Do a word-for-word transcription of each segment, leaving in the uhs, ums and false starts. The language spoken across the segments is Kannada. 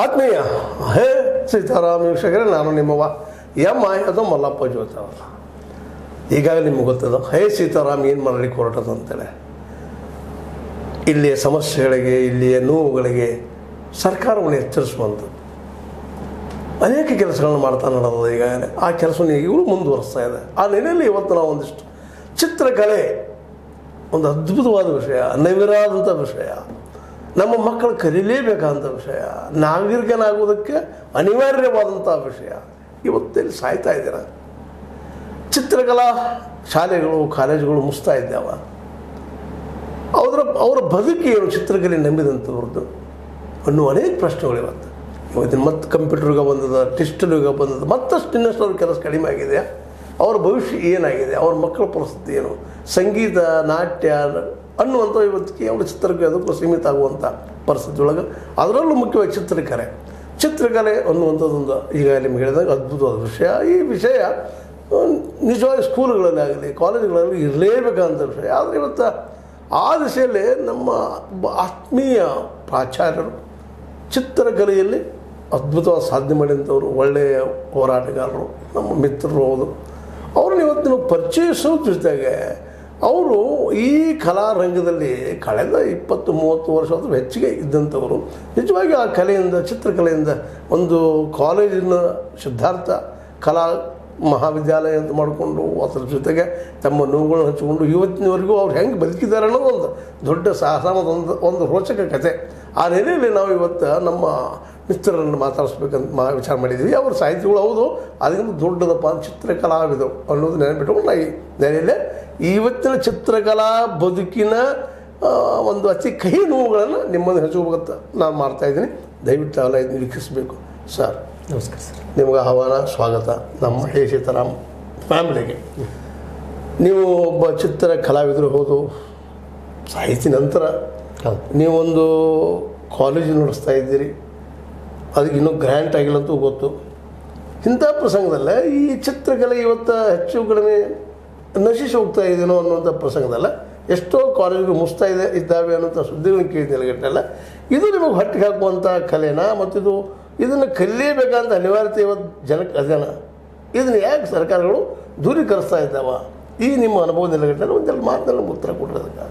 ಆತ್ಮೀಯ ಹೇ ಸೀತಾರಾಮ್ ವೀಕ್ಷಕರೇ, ನಾನು ನಿಮ್ಮವ ಎಂ ಆಯೋದು ಮಲ್ಲಪ್ಪ ಜ್ಯೋತಿ ಅವರ. ಈಗಾಗಲೇ ನಿಮ್ಗೆ ಗೊತ್ತದ ಹೇ ಸೀತಾರಾಮ್ ಏನು ಮಾಡಲಿಕ್ಕೆ ಹೊರಟದು ಅಂತೇಳಿ. ಇಲ್ಲಿಯ ಸಮಸ್ಯೆಗಳಿಗೆ, ಇಲ್ಲಿಯ ನೋವುಗಳಿಗೆ ಸರ್ಕಾರವನ್ನು ಎಚ್ಚರಿಸುವಂಥದ್ದು ಅನೇಕ ಕೆಲಸಗಳನ್ನು ಮಾಡ್ತಾ ನಡೆದದು. ಈಗಾಗಲೇ ಆ ಕೆಲಸವನ್ನು ಈಗಲೂ ಮುಂದುವರಿಸ್ತಾ ಇದೆ. ಆ ನಿಟ್ಟಿನಲ್ಲಿ ಇವತ್ತು ನಾವು ಒಂದಿಷ್ಟು ಚಿತ್ರಕಲೆ ಒಂದು ಅದ್ಭುತವಾದ ವಿಷಯ, ನವಿರಾದಂಥ ವಿಷಯ, ನಮ್ಮ ಮಕ್ಕಳು ಕಲೀಲೇಬೇಕಾದಂಥ ವಿಷಯ, ನಾಗರಿಕನಾಗುವುದಕ್ಕೆ ಅನಿವಾರ್ಯವಾದಂಥ ವಿಷಯ ಇವತ್ತಲ್ಲಿ ಸಾಯ್ತಾ ಇದ್ದೀರ. ಚಿತ್ರಕಲಾ ಶಾಲೆಗಳು, ಕಾಲೇಜುಗಳು ಮುಸ್ತಾ ಇದ್ದಾವ. ಅವರ ಅವರ ಬದುಕಿ ಏನು ಚಿತ್ರಕಲೆ ನಂಬಿದಂಥವ್ರದ್ದು ಅನ್ನೋ ಅನೇಕ ಪ್ರಶ್ನೆಗಳು ಇವತ್ತು. ಇವತ್ತಿನ ಮತ್ತೆ ಕಂಪ್ಯೂಟರ್ ಯುಗ ಬಂದದ, ಡಿಜಿಟಲ್ ಯುಗ ಬಂದದ್ದು, ಮತ್ತಷ್ಟು ಇನ್ನಷ್ಟು ಅವ್ರ ಕೆಲಸ ಕಡಿಮೆ ಆಗಿದೆ. ಅವ್ರ ಭವಿಷ್ಯ ಏನಾಗಿದೆ, ಅವ್ರ ಮಕ್ಕಳ ಪರಿಸ್ಥಿತಿ ಏನು, ಸಂಗೀತ, ನಾಟ್ಯ ಅನ್ನುವಂಥ ಇವತ್ತು ಕೇವಲ ಚಿತ್ರಕ್ಕೆ ಅದಕ್ಕೂ ಸೀಮಿತ ಆಗುವಂಥ ಪರಿಸ್ಥಿತಿ ಒಳಗೆ, ಅದರಲ್ಲೂ ಮುಖ್ಯವಾಗಿ ಚಿತ್ರಕಲೆ ಚಿತ್ರಕಲೆ ಅನ್ನುವಂಥದ್ದೊಂದು ಈಗಾಗಲೇ ನಿಮ್ಗೆ ಹೇಳಿದಾಗ ಅದ್ಭುತವಾದ ವಿಷಯ. ಈ ವಿಷಯ ನಿಜವಾಗಿ ಸ್ಕೂಲ್ಗಳಲ್ಲಾಗಲಿ ಕಾಲೇಜುಗಳಲ್ಲಿ ಇರಲೇಬೇಕಂತ ವಿಷಯ. ಆದರೆ ಇವತ್ತು ಆ ದಿಶೆಯಲ್ಲಿ ನಮ್ಮ ಆತ್ಮೀಯ ಪ್ರಾಚಾರ್ಯರು ಚಿತ್ರಕಲೆಯಲ್ಲಿ ಅದ್ಭುತವಾದ ಸಾಧನೆ ಮಾಡಿದಂಥವ್ರು, ಒಳ್ಳೆಯ ಹೋರಾಟಗಾರರು, ನಮ್ಮ ಮಿತ್ರರು ಹೌದು. ಅವ್ರನ್ನ ಇವತ್ತು ನಾವು ಪರಿಚಯಿಸೋ ಜೊತೆಗೆ ಅವರು ಈ ಕಲಾರಂಗದಲ್ಲಿ ಕಳೆದ ಇಪ್ಪತ್ತು ಮೂವತ್ತು ವರ್ಷ ಅಥವಾ ಹೆಚ್ಚಿಗೆ ಇದ್ದಂಥವರು ನಿಜವಾಗಿ ಆ ಕಲೆಯಿಂದ, ಚಿತ್ರಕಲೆಯಿಂದ ಒಂದು ಕಾಲೇಜಿನ ಸಿದ್ಧಾರ್ಥ ಕಲಾ ಮಹಾವಿದ್ಯಾಲಯ ಅಂತ ಮಾಡಿಕೊಂಡು ಅದರ ಜೊತೆಗೆ ತಮ್ಮ ನೋವುಗಳನ್ನು ಹಚ್ಚಿಕೊಂಡು ಇವತ್ತಿನವರೆಗೂ ಅವ್ರು ಹೆಂಗೆ ಬದುಕಿದ್ದಾರೆ ಅನ್ನೋದು ಒಂದು ದೊಡ್ಡ ಸಾಹಸವಾದ ಒಂದು ಒಂದು ರೋಚಕ ಕಥೆ. ಆ ನೆಲೆಯಲ್ಲಿ ನಾವು ಇವತ್ತು ನಮ್ಮ ಮಿತ್ರರನ್ನು ಮಾತಾಡಿಸ್ಬೇಕಂತ ಮಾ ವಿಚಾರ ಮಾಡಿದ್ದೀವಿ. ಅವ್ರ ಸಾಹಿತಿಗಳು ಹೌದು, ಅದಕ್ಕಿಂತ ದೊಡ್ಡದಪ್ಪ ಚಿತ್ರಕಲಾವಿದರು ಅನ್ನೋದು ನೆನಪಿಟ್ಟುಕೊಂಡು ನಾವು ಈ ನೆಲೆಯಲ್ಲೇ ಇವತ್ತಿನ ಚಿತ್ರಕಲಾ ಬದುಕಿನ ಒಂದು ಅತಿ ಕಹಿ ನೋವುಗಳನ್ನು ನಿಮ್ಮನ್ನು ಹಂಚ್ಕೋಬೇಕಂತ ನಾನು ಮಾಡ್ತಾಯಿದ್ದೀನಿ. ದಯವಿಟ್ಟು ಅಲ್ಲ ಇದನ್ನು ವೀಕ್ಷಿಸಬೇಕು. ಸರ್ ನಮಸ್ಕಾರ ಸರ್, ನಿಮಗೆ ಆಹ್ವಾನ, ಸ್ವಾಗತ ನಮ್ಮ ಹೇ ಸೀತಾರಾಮ್ ಫ್ಯಾಮಿಲಿಗೆ. ನೀವು ಒಬ್ಬ ಚಿತ್ರ ಕಲಾವಿದರು ಹೌದು, ಸಾಹಿತಿ ನಂತರ ನೀವೊಂದು ಕಾಲೇಜು ನಡೆಸ್ತಾ ಇದ್ದೀರಿ, ಅದಕ್ಕೆ ಇನ್ನೂ ಗ್ರ್ಯಾಂಟ್ ಆಗಿಲ್ಲ ಅಂತೂ ಗೊತ್ತು. ಇಂಥ ಪ್ರಸಂಗದಲ್ಲೇ ಈ ಚಿತ್ರಕಲೆ ಇವತ್ತು ಹೆಚ್ಚು ಕಡಿಮೆ ನಶಿಸಿ ಹೋಗ್ತಾ ಇದೇನೋ ಅನ್ನುವಂಥ ಪ್ರಸಂಗದಲ್ಲ ಎಷ್ಟೋ ಕಾಲೇಜುಗಳು ಮುಗಿಸ್ತಾ ಇದೆ ಇದ್ದಾವೆ ಅನ್ನೋಂಥ ಸುದ್ದಿಗಳನ್ನ ಕೇಳಿದ್ದೆ ಗಟ್ಟೆಲ್ಲ. ಇದು ನಿಮಗೆ ಹೊಟ್ಟಿಗೆ ಹಾಕುವಂಥ ಕಲೆನಾ? ಮತ್ತಿದು ಇದನ್ನು ಕಲಿಯಬೇಕಂತ ಅನಿವಾರ್ಯತೆ ಇವತ್ತು ಜನಕ್ಕೆ ಅದೇನ? ಇದನ್ನು ಯಾಕೆ ಸರ್ಕಾರಗಳು ದೂರೀಕರಿಸ್ತಾ ಇದ್ದಾವೆ? ಈ ನಿಮ್ಮ ಅನುಭವದಲ್ಲಿ ಗಟ್ಟಲೆ ಒಂದೆಲ್ಲ ಮಾತನ್ನು ಉತ್ತರ ಕೊಟ್ಟಿರೋದಕ್ಕೆ.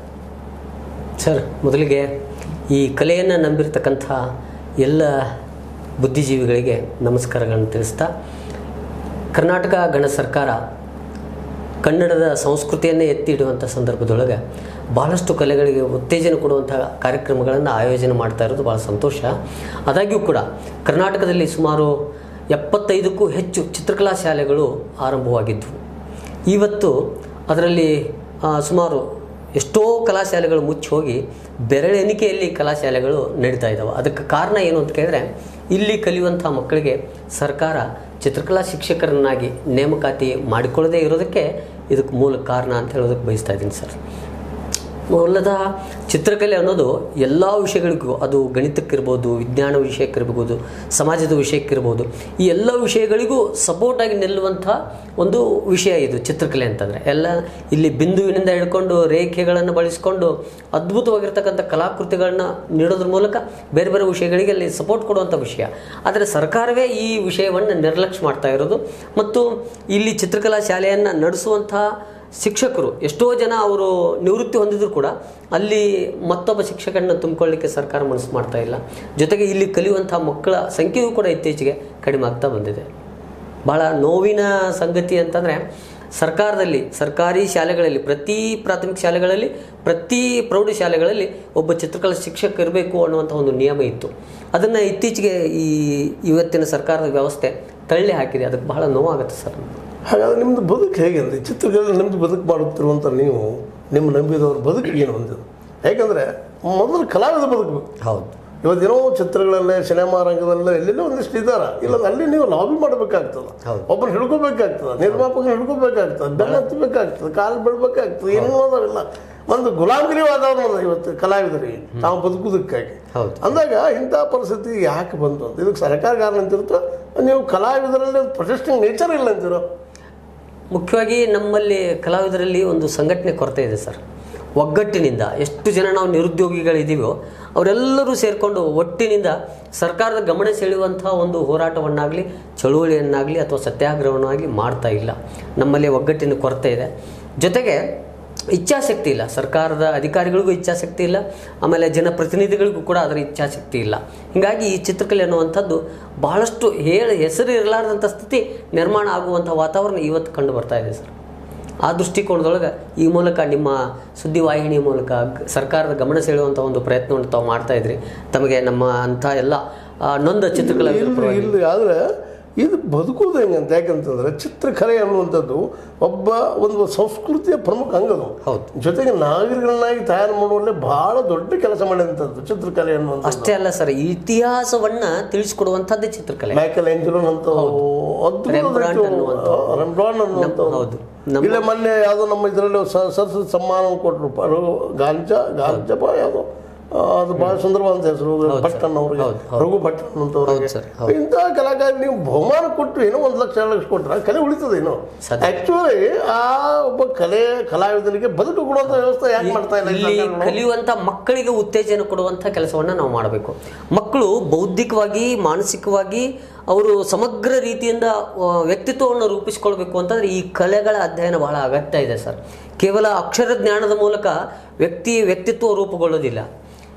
ಸರ್, ಮೊದಲಿಗೆ ಈ ಕಲೆಯನ್ನು ನಂಬಿರ್ತಕ್ಕಂಥ ಎಲ್ಲ ಬುದ್ಧಿಜೀವಿಗಳಿಗೆ ನಮಸ್ಕಾರಗಳನ್ನು ತಿಳಿಸ್ತಾ, ಕರ್ನಾಟಕ ಗಣ ಸರ್ಕಾರ ಕನ್ನಡದ ಸಂಸ್ಕೃತಿಯನ್ನೇ ಎತ್ತಿ ಇಡುವಂಥ ಸಂದರ್ಭದೊಳಗೆ ಭಾಳಷ್ಟು ಕಲೆಗಳಿಗೆ ಉತ್ತೇಜನ ಕೊಡುವಂಥ ಕಾರ್ಯಕ್ರಮಗಳನ್ನು ಆಯೋಜನೆ ಮಾಡ್ತಾ ಇರೋದು ಭಾಳ ಸಂತೋಷ. ಆದಾಗ್ಯೂ ಕೂಡ ಕರ್ನಾಟಕದಲ್ಲಿ ಸುಮಾರು ಎಪ್ಪತ್ತೈದಕ್ಕೂ ಹೆಚ್ಚು ಚಿತ್ರಕಲಾ ಶಾಲೆಗಳು ಆರಂಭವಾಗಿದ್ದವು. ಇವತ್ತು ಅದರಲ್ಲಿ ಸುಮಾರು ಎಷ್ಟೋ ಕಲಾಶಾಲೆಗಳು ಮುಚ್ಚಿ ಹೋಗಿ ಬೆರಳೆಣಿಕೆಯಲ್ಲಿ ಕಲಾಶಾಲೆಗಳು ನಡೀತಾ ಇದ್ದಾವೆ. ಅದಕ್ಕೆ ಕಾರಣ ಏನು ಅಂತ ಕೇಳಿದ್ರೆ, ಇಲ್ಲಿ ಕಲಿಯುವಂಥ ಮಕ್ಕಳಿಗೆ ಸರ್ಕಾರ ಚಿತ್ರಕಲಾ ಶಿಕ್ಷಕರನ್ನಾಗಿ ನೇಮಕಾತಿ ಮಾಡಿಕೊಳ್ಳದೇ ಇರೋದಕ್ಕೆ ಇದಕ್ಕೆ ಮೂಲ ಕಾರಣ ಅಂತ ಹೇಳೋದಕ್ಕೆ ಬಯಸ್ತಾ ಇದ್ದೀನಿ ಸರ್. ಮೂಲದ ಚಿತ್ರಕಲೆ ಅನ್ನೋದು ಎಲ್ಲ ವಿಷಯಗಳಿಗೂ, ಅದು ಗಣಿತಕ್ಕಿರ್ಬೋದು, ವಿಜ್ಞಾನ ವಿಷಯಕ್ಕಿರ್ಬೋದು, ಸಮಾಜದ ವಿಷಯಕ್ಕಿರ್ಬೋದು, ಈ ಎಲ್ಲ ವಿಷಯಗಳಿಗೂ ಸಪೋರ್ಟಾಗಿ ನಿಲ್ಲುವಂಥ ಒಂದು ವಿಷಯ ಇದು ಚಿತ್ರಕಲೆ ಅಂತಂದರೆ. ಎಲ್ಲ ಇಲ್ಲಿ ಬಿಂದುವಿನಿಂದ ಹಿಡ್ಕೊಂಡು ರೇಖೆಗಳನ್ನು ಬಳಸಿಕೊಂಡು ಅದ್ಭುತವಾಗಿರ್ತಕ್ಕಂಥ ಕಲಾಕೃತಿಗಳನ್ನ ನೀಡೋದ್ರ ಮೂಲಕ ಬೇರೆ ಬೇರೆ ವಿಷಯಗಳಿಗೆ ಅಲ್ಲಿ ಸಪೋರ್ಟ್ ಕೊಡುವಂಥ ವಿಷಯ. ಆದರೆ ಸರ್ಕಾರವೇ ಈ ವಿಷಯವನ್ನು ನಿರ್ಲಕ್ಷ್ಯ ಮಾಡ್ತಾ ಇರೋದು. ಮತ್ತು ಇಲ್ಲಿ ಚಿತ್ರಕಲಾ ಶಾಲೆಯನ್ನು ನಡೆಸುವಂಥ ಶಿಕ್ಷಕರು ಎಷ್ಟೋ ಜನ ಅವರು ನಿವೃತ್ತಿ ಹೊಂದಿದ್ರು ಕೂಡ ಅಲ್ಲಿ ಮತ್ತೊಬ್ಬ ಶಿಕ್ಷಕರನ್ನ ತುಂಬಿಕೊಳ್ಳಲಿಕ್ಕೆ ಸರ್ಕಾರ ಮನಸ್ಸು ಮಾಡ್ತಾ ಇಲ್ಲ. ಜೊತೆಗೆ ಇಲ್ಲಿ ಕಲಿಯುವಂಥ ಮಕ್ಕಳ ಸಂಖ್ಯೆಯೂ ಕೂಡ ಇತ್ತೀಚೆಗೆ ಕಡಿಮೆ ಆಗ್ತಾ ಬಂದಿದೆ. ಭಾಳ ನೋವಿನ ಸಂಗತಿ ಅಂತಂದರೆ, ಸರ್ಕಾರದಲ್ಲಿ ಸರ್ಕಾರಿ ಶಾಲೆಗಳಲ್ಲಿ ಪ್ರತಿ ಪ್ರಾಥಮಿಕ ಶಾಲೆಗಳಲ್ಲಿ ಪ್ರತಿ ಪ್ರೌಢಶಾಲೆಗಳಲ್ಲಿ ಒಬ್ಬ ಚಿತ್ರಕಲಾ ಶಿಕ್ಷಕ ಇರಬೇಕು ಅನ್ನುವಂಥ ಒಂದು ನಿಯಮ ಇತ್ತು. ಅದನ್ನು ಇತ್ತೀಚೆಗೆ ಈ ಇವತ್ತಿನ ಸರ್ಕಾರದ ವ್ಯವಸ್ಥೆ ತಳ್ಳಿ ಹಾಕಿದೆ. ಅದಕ್ಕೆ ಬಹಳ ನೋವಾಗುತ್ತೆ ಸರ್. ಹಾಗಾದರೆ ನಿಮ್ಮದು ಬದುಕು ಹೇಗೆ ಅಂದರೆ, ಚಿತ್ರಕಲೆ ನಿಮ್ಮದು ಬದುಕು ಮಾಡುತ್ತಿರುವಂಥ ನೀವು, ನಿಮ್ಮ ನಂಬಿದವ್ರ ಬದುಕಿಗೆ ಏನು ಹೊಂದಿದ್ದು? ಯಾಕಂದರೆ ಮೊದಲು ಕಲಾವಿದ ಬದುಕಬೇಕು. ಹೌದು, ಇವತ್ತೇನೋ ಚಿತ್ರಗಳಲ್ಲೇ, ಸಿನಿಮಾ ರಂಗದಲ್ಲೇ ಎಲ್ಲೆಲ್ಲೋ ಒಂದಿಷ್ಟು ಇದ್ದಾರೆ. ಇಲ್ಲ ಅಲ್ಲಿ ನೀವು ಲಾಬಿ ಮಾಡಬೇಕಾಗ್ತದೆ, ಒಬ್ಬರು ಹಿಡ್ಕೋಬೇಕಾಗ್ತದೆ, ನಿರ್ಮಾಪಕರು ಹಿಡ್ಕೋಬೇಕಾಗ್ತದೆ, ಬೆಲೆ ಹತ್ತಬೇಕಾಗ್ತದೆ, ಕಾಲು ಬಿಡಬೇಕಾಗ್ತದೆ, ಏನೂ ಅದಾವಿಲ್ಲ. ಒಂದು ಗುಲಾಮಗಿರಿ ವಾತಾವರಣ ಇವತ್ತು ಕಲಾವಿದರಿಗೆ ನಾವು ಬದುಕುವುದಕ್ಕಾಗಿ. ಅಂದಾಗ ಇಂಥ ಪರಿಸ್ಥಿತಿ ಯಾಕೆ ಬಂತು ಅಂತ ಇದಕ್ಕೆ ಸರ್ಕಾರ ಕಾರಣ ಅಂತಿರುತ್ತೋ, ನೀವು ಕಲಾವಿದರಲ್ಲಿ ಪ್ರೊಟೆಸ್ಟಿಂಗ್ ನೇಚರ್ ಇಲ್ಲ ಅಂತಿರೋ. ಮುಖ್ಯವಾಗಿ ನಮ್ಮಲ್ಲಿ ಕಲಾವಿದರಲ್ಲಿ ಒಂದು ಸಂಘಟನೆ ಕೊರತೆ ಇದೆ ಸರ್. ಒಗ್ಗಟ್ಟಿನಿಂದ ಎಷ್ಟು ಜನ ನಾವು ನಿರುದ್ಯೋಗಿಗಳು ಇದೀವೋ ಅವರೆಲ್ಲರೂ ಸೇರಿಕೊಂಡು ಒಟ್ಟಿನಿಂದ ಸರ್ಕಾರದ ಗಮನ ಸೆಳೆಯುವಂತ ಒಂದು ಹೋರಾಟವನ್ನಾಗಲಿ ಚಳುವಳಿಯನ್ನಾಗಲಿ ಅಥವಾ ಸತ್ಯಾಗ್ರಹವನ್ನಾಗಲಿ ಮಾಡ್ತಾ ಇಲ್ಲ. ನಮ್ಮಲ್ಲಿ ಒಗ್ಗಟ್ಟಿನ ಕೊರತೆ ಇದೆ. ಜೊತೆಗೆ ಇಚ್ಛಾಶಕ್ತಿ ಇಲ್ಲ. ಸರ್ಕಾರದ ಅಧಿಕಾರಿಗಳಿಗೂ ಇಚ್ಛಾಶಕ್ತಿ ಇಲ್ಲ, ಆಮೇಲೆ ಜನಪ್ರತಿನಿಧಿಗಳಿಗೂ ಕೂಡ ಅದರ ಇಚ್ಛಾಶಕ್ತಿ ಇಲ್ಲ. ಹೀಗಾಗಿ ಈ ಚಿತ್ರಕಲೆ ಅನ್ನುವಂಥದ್ದು ಬಹಳಷ್ಟು ಹೇಳಿ ಹೆಸರು ಇರಲಾರದಂಥ ಸ್ಥಿತಿ ನಿರ್ಮಾಣ ಆಗುವಂಥ ವಾತಾವರಣ ಇವತ್ತು ಕಂಡು ಬರ್ತಾ ಇದೆ ಸರ್. ಆ ದೃಷ್ಟಿಕೋನದೊಳಗೆ ಈ ಮೂಲಕ ನಿಮ್ಮ ಸುದ್ದಿವಾಹಿನಿ ಮೂಲಕ ಸರ್ಕಾರದ ಗಮನ ಸೆಳೆಯುವಂಥ ಒಂದು ಪ್ರಯತ್ನವನ್ನು ತಾವು ಮಾಡ್ತಾ ಇದ್ರಿ. ತಮಗೆ ನಮ್ಮ ಅಂಥ ಎಲ್ಲ ನೊಂದ ಚಿತ್ರಕಲೆ ಇಲ್ಲಿ ಆದರೆ ಇದು ಬದುಕೋದು ಹೆಂಗಂತ ಯಾಕಂತಂದರೆ ಚಿತ್ರಕಲೆ ಅನ್ನುವಂಥದ್ದು ಒಬ್ಬ ಒಂದು ಸಂಸ್ಕೃತಿಯ ಪ್ರಮುಖ ಅಂಗದು. ಹೌದು, ಜೊತೆಗೆ ನಾಗರಿಕರನ್ನಾಗಿ ತಯಾರು ಮಾಡುವಲ್ಲೇ ಭಾಳ ದೊಡ್ಡ ಕೆಲಸ ಮಾಡಿದಂಥದ್ದು ಚಿತ್ರಕಲೆ ಅನ್ನುವಂಥ. ಅಷ್ಟೇ ಅಲ್ಲ ಸರ್, ಇತಿಹಾಸವನ್ನು ತಿಳಿಸ್ಕೊಡುವಂಥದ್ದೇ ಚಿತ್ರಕಲೆ. ಮೈಕಲ್ ಎಂಜಲೋನಂಥವು, ರೆಂಬ್ರಾಂಟ್ ಅನ್ನುವಂಥವು. ಹೌದು, ಇಲ್ಲ ಮೊನ್ನೆ ಯಾವುದೋ ನಮ್ಮ ಇದರಲ್ಲಿ ಸರಸ್ವತಿ ಸಮ್ಮಾನ ಕೊಟ್ಟರು ಗಾಂಜಾ ಗಾಂಜಪ್ಪ ಯಾವುದೋ ಅದು ಬಹಳ ಸುಂದರವಾದಂಥ ಹೆಸರು ಭಟ್ ಅನ್ನೋರಿಗೆ, ರಘು ಭಟ್ ಅನ್ನೋರಿಗೆ. ಇಂತಹ ಕಲಾಕಾರ ನೀವು ಬಹುಮಾನ ಕೊಟ್ಟು ಏನೋ ಒಂದು ಲಕ್ಷ ಎರಡು ಲಕ್ಷ ಕೊಟ್ಟರೆ ಕಲೆ ಉಳಿತದೆ. ಏನೋ ಆಕ್ಚುಲಿ ಆ ಒಬ್ಬ ಕಲೆ ಕಲಾವಿದನಿಗೆ ಬದುಕು ಕೊಡುವಂಥ ವ್ಯವಸ್ಥೆ ಯಾಕೆ ಮಾಡ್ತಾ ಇಲ್ಲ? ಕಲಿಯುವಂಥ ಮಕ್ಕಳಿಗೆ ಉತ್ತೇಜನ ಕೊಡುವಂಥ ಕೆಲಸವನ್ನು ನಾವು ಮಾಡಬೇಕು. ಮಕ್ಕಳು ಬೌದ್ಧಿಕವಾಗಿ ಮಾನಸಿಕವಾಗಿ ಅವರು ಸಮಗ್ರ ರೀತಿಯಿಂದ ವ್ಯಕ್ತಿತ್ವವನ್ನು ರೂಪಿಸ್ಕೊಳ್ಬೇಕು ಅಂತಂದರೆ ಈ ಕಲೆಗಳ ಅಧ್ಯಯನ ಬಹಳ ಅಗತ್ಯ ಇದೆ ಸರ್. ಕೇವಲ ಅಕ್ಷರ ಜ್ಞಾನದ ಮೂಲಕ ವ್ಯಕ್ತಿ ವ್ಯಕ್ತಿತ್ವ ರೂಪುಗೊಳ್ಳೋದಿಲ್ಲ.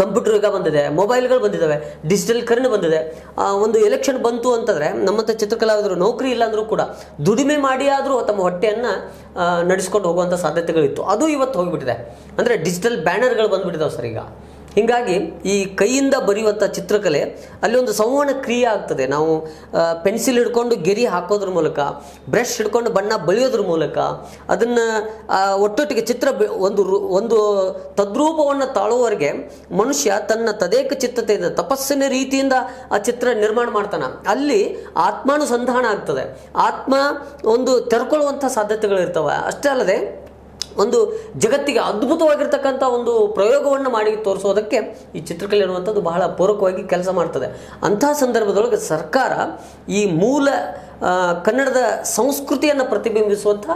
ಕಂಪ್ಯೂಟರ್ ಯುಗ ಬಂದಿದೆ, ಮೊಬೈಲ್ಗಳು ಬಂದಿದ್ದಾವೆ, ಡಿಜಿಟಲೀಕರಣ ಬಂದಿದೆ. ಒಂದು ಎಲೆಕ್ಷನ್ ಬಂತು ಅಂತಂದರೆ ನಮ್ಮಂಥ ಚಿತ್ರಕಲಾವಿದರು ನೌಕರಿ ಇಲ್ಲಾಂದರೂ ಕೂಡ ದುಡಿಮೆ ಮಾಡಿ ಆದರೂ ತಮ್ಮ ಹೊಟ್ಟೆಯನ್ನು ನಡೆಸ್ಕೊಂಡು ಹೋಗುವಂಥ ಸಾಧ್ಯತೆಗಳಿತ್ತು. ಅದು ಇವತ್ತು ಹೋಗಿಬಿಟ್ಟಿದೆ. ಅಂದರೆ ಡಿಜಿಟಲ್ ಬ್ಯಾನರ್ಗಳು ಬಂದುಬಿಟ್ಟಿದ್ದಾವೆ ಸರ್ ಈಗ. ಹೀಗಾಗಿ ಈ ಕೈಯಿಂದ ಬರೆಯುವಂಥ ಚಿತ್ರಕಲೆ ಅಲ್ಲಿ ಒಂದು ಸಂವಹನ ಕ್ರಿಯೆ ಆಗ್ತದೆ. ನಾವು ಪೆನ್ಸಿಲ್ ಹಿಡ್ಕೊಂಡು ಗೆರೆ ಹಾಕೋದ್ರ ಮೂಲಕ, ಬ್ರಷ್ ಹಿಡ್ಕೊಂಡು ಬಣ್ಣ ಬಳಿಯೋದ್ರ ಮೂಲಕ, ಅದನ್ನು ಒಟ್ಟೊಟ್ಟಿಗೆ ಚಿತ್ರ ಒಂದು ಒಂದು ತದ್ರೂಪವನ್ನು ತಾಳುವವರೆಗೆ ಮನುಷ್ಯ ತನ್ನ ತದೇಕ ಚಿತ್ತತೆಯಿಂದ ತಪಸ್ಸಿನ ರೀತಿಯಿಂದ ಆ ಚಿತ್ರ ನಿರ್ಮಾಣ ಮಾಡ್ತಾನೆ. ಅಲ್ಲಿ ಆತ್ಮಾನುಸಂಧಾನ ಆಗ್ತದೆ, ಆತ್ಮ ಒಂದು ತೆರ್ಕೊಳ್ಳುವಂಥ ಸಾಧ್ಯತೆಗಳಿರ್ತವೆ. ಅಷ್ಟೇ ಅಲ್ಲದೆ ಒಂದು ಜಗತ್ತಿಗೆ ಅದ್ಭುತವಾಗಿರ್ತಕ್ಕಂಥ ಒಂದು ಪ್ರಯೋಗವನ್ನು ಮಾಡಿ ತೋರಿಸೋದಕ್ಕೆ ಈ ಚಿತ್ರಕಲೆ ಅನ್ನುವಂಥದ್ದು ಬಹಳ ಪೂರಕವಾಗಿ ಕೆಲಸ ಮಾಡ್ತದೆ. ಅಂಥ ಸಂದರ್ಭದೊಳಗೆ ಸರ್ಕಾರ ಈ ಮೂಲ ಕನ್ನಡದ ಸಂಸ್ಕೃತಿಯನ್ನು ಪ್ರತಿಬಿಂಬಿಸುವಂಥ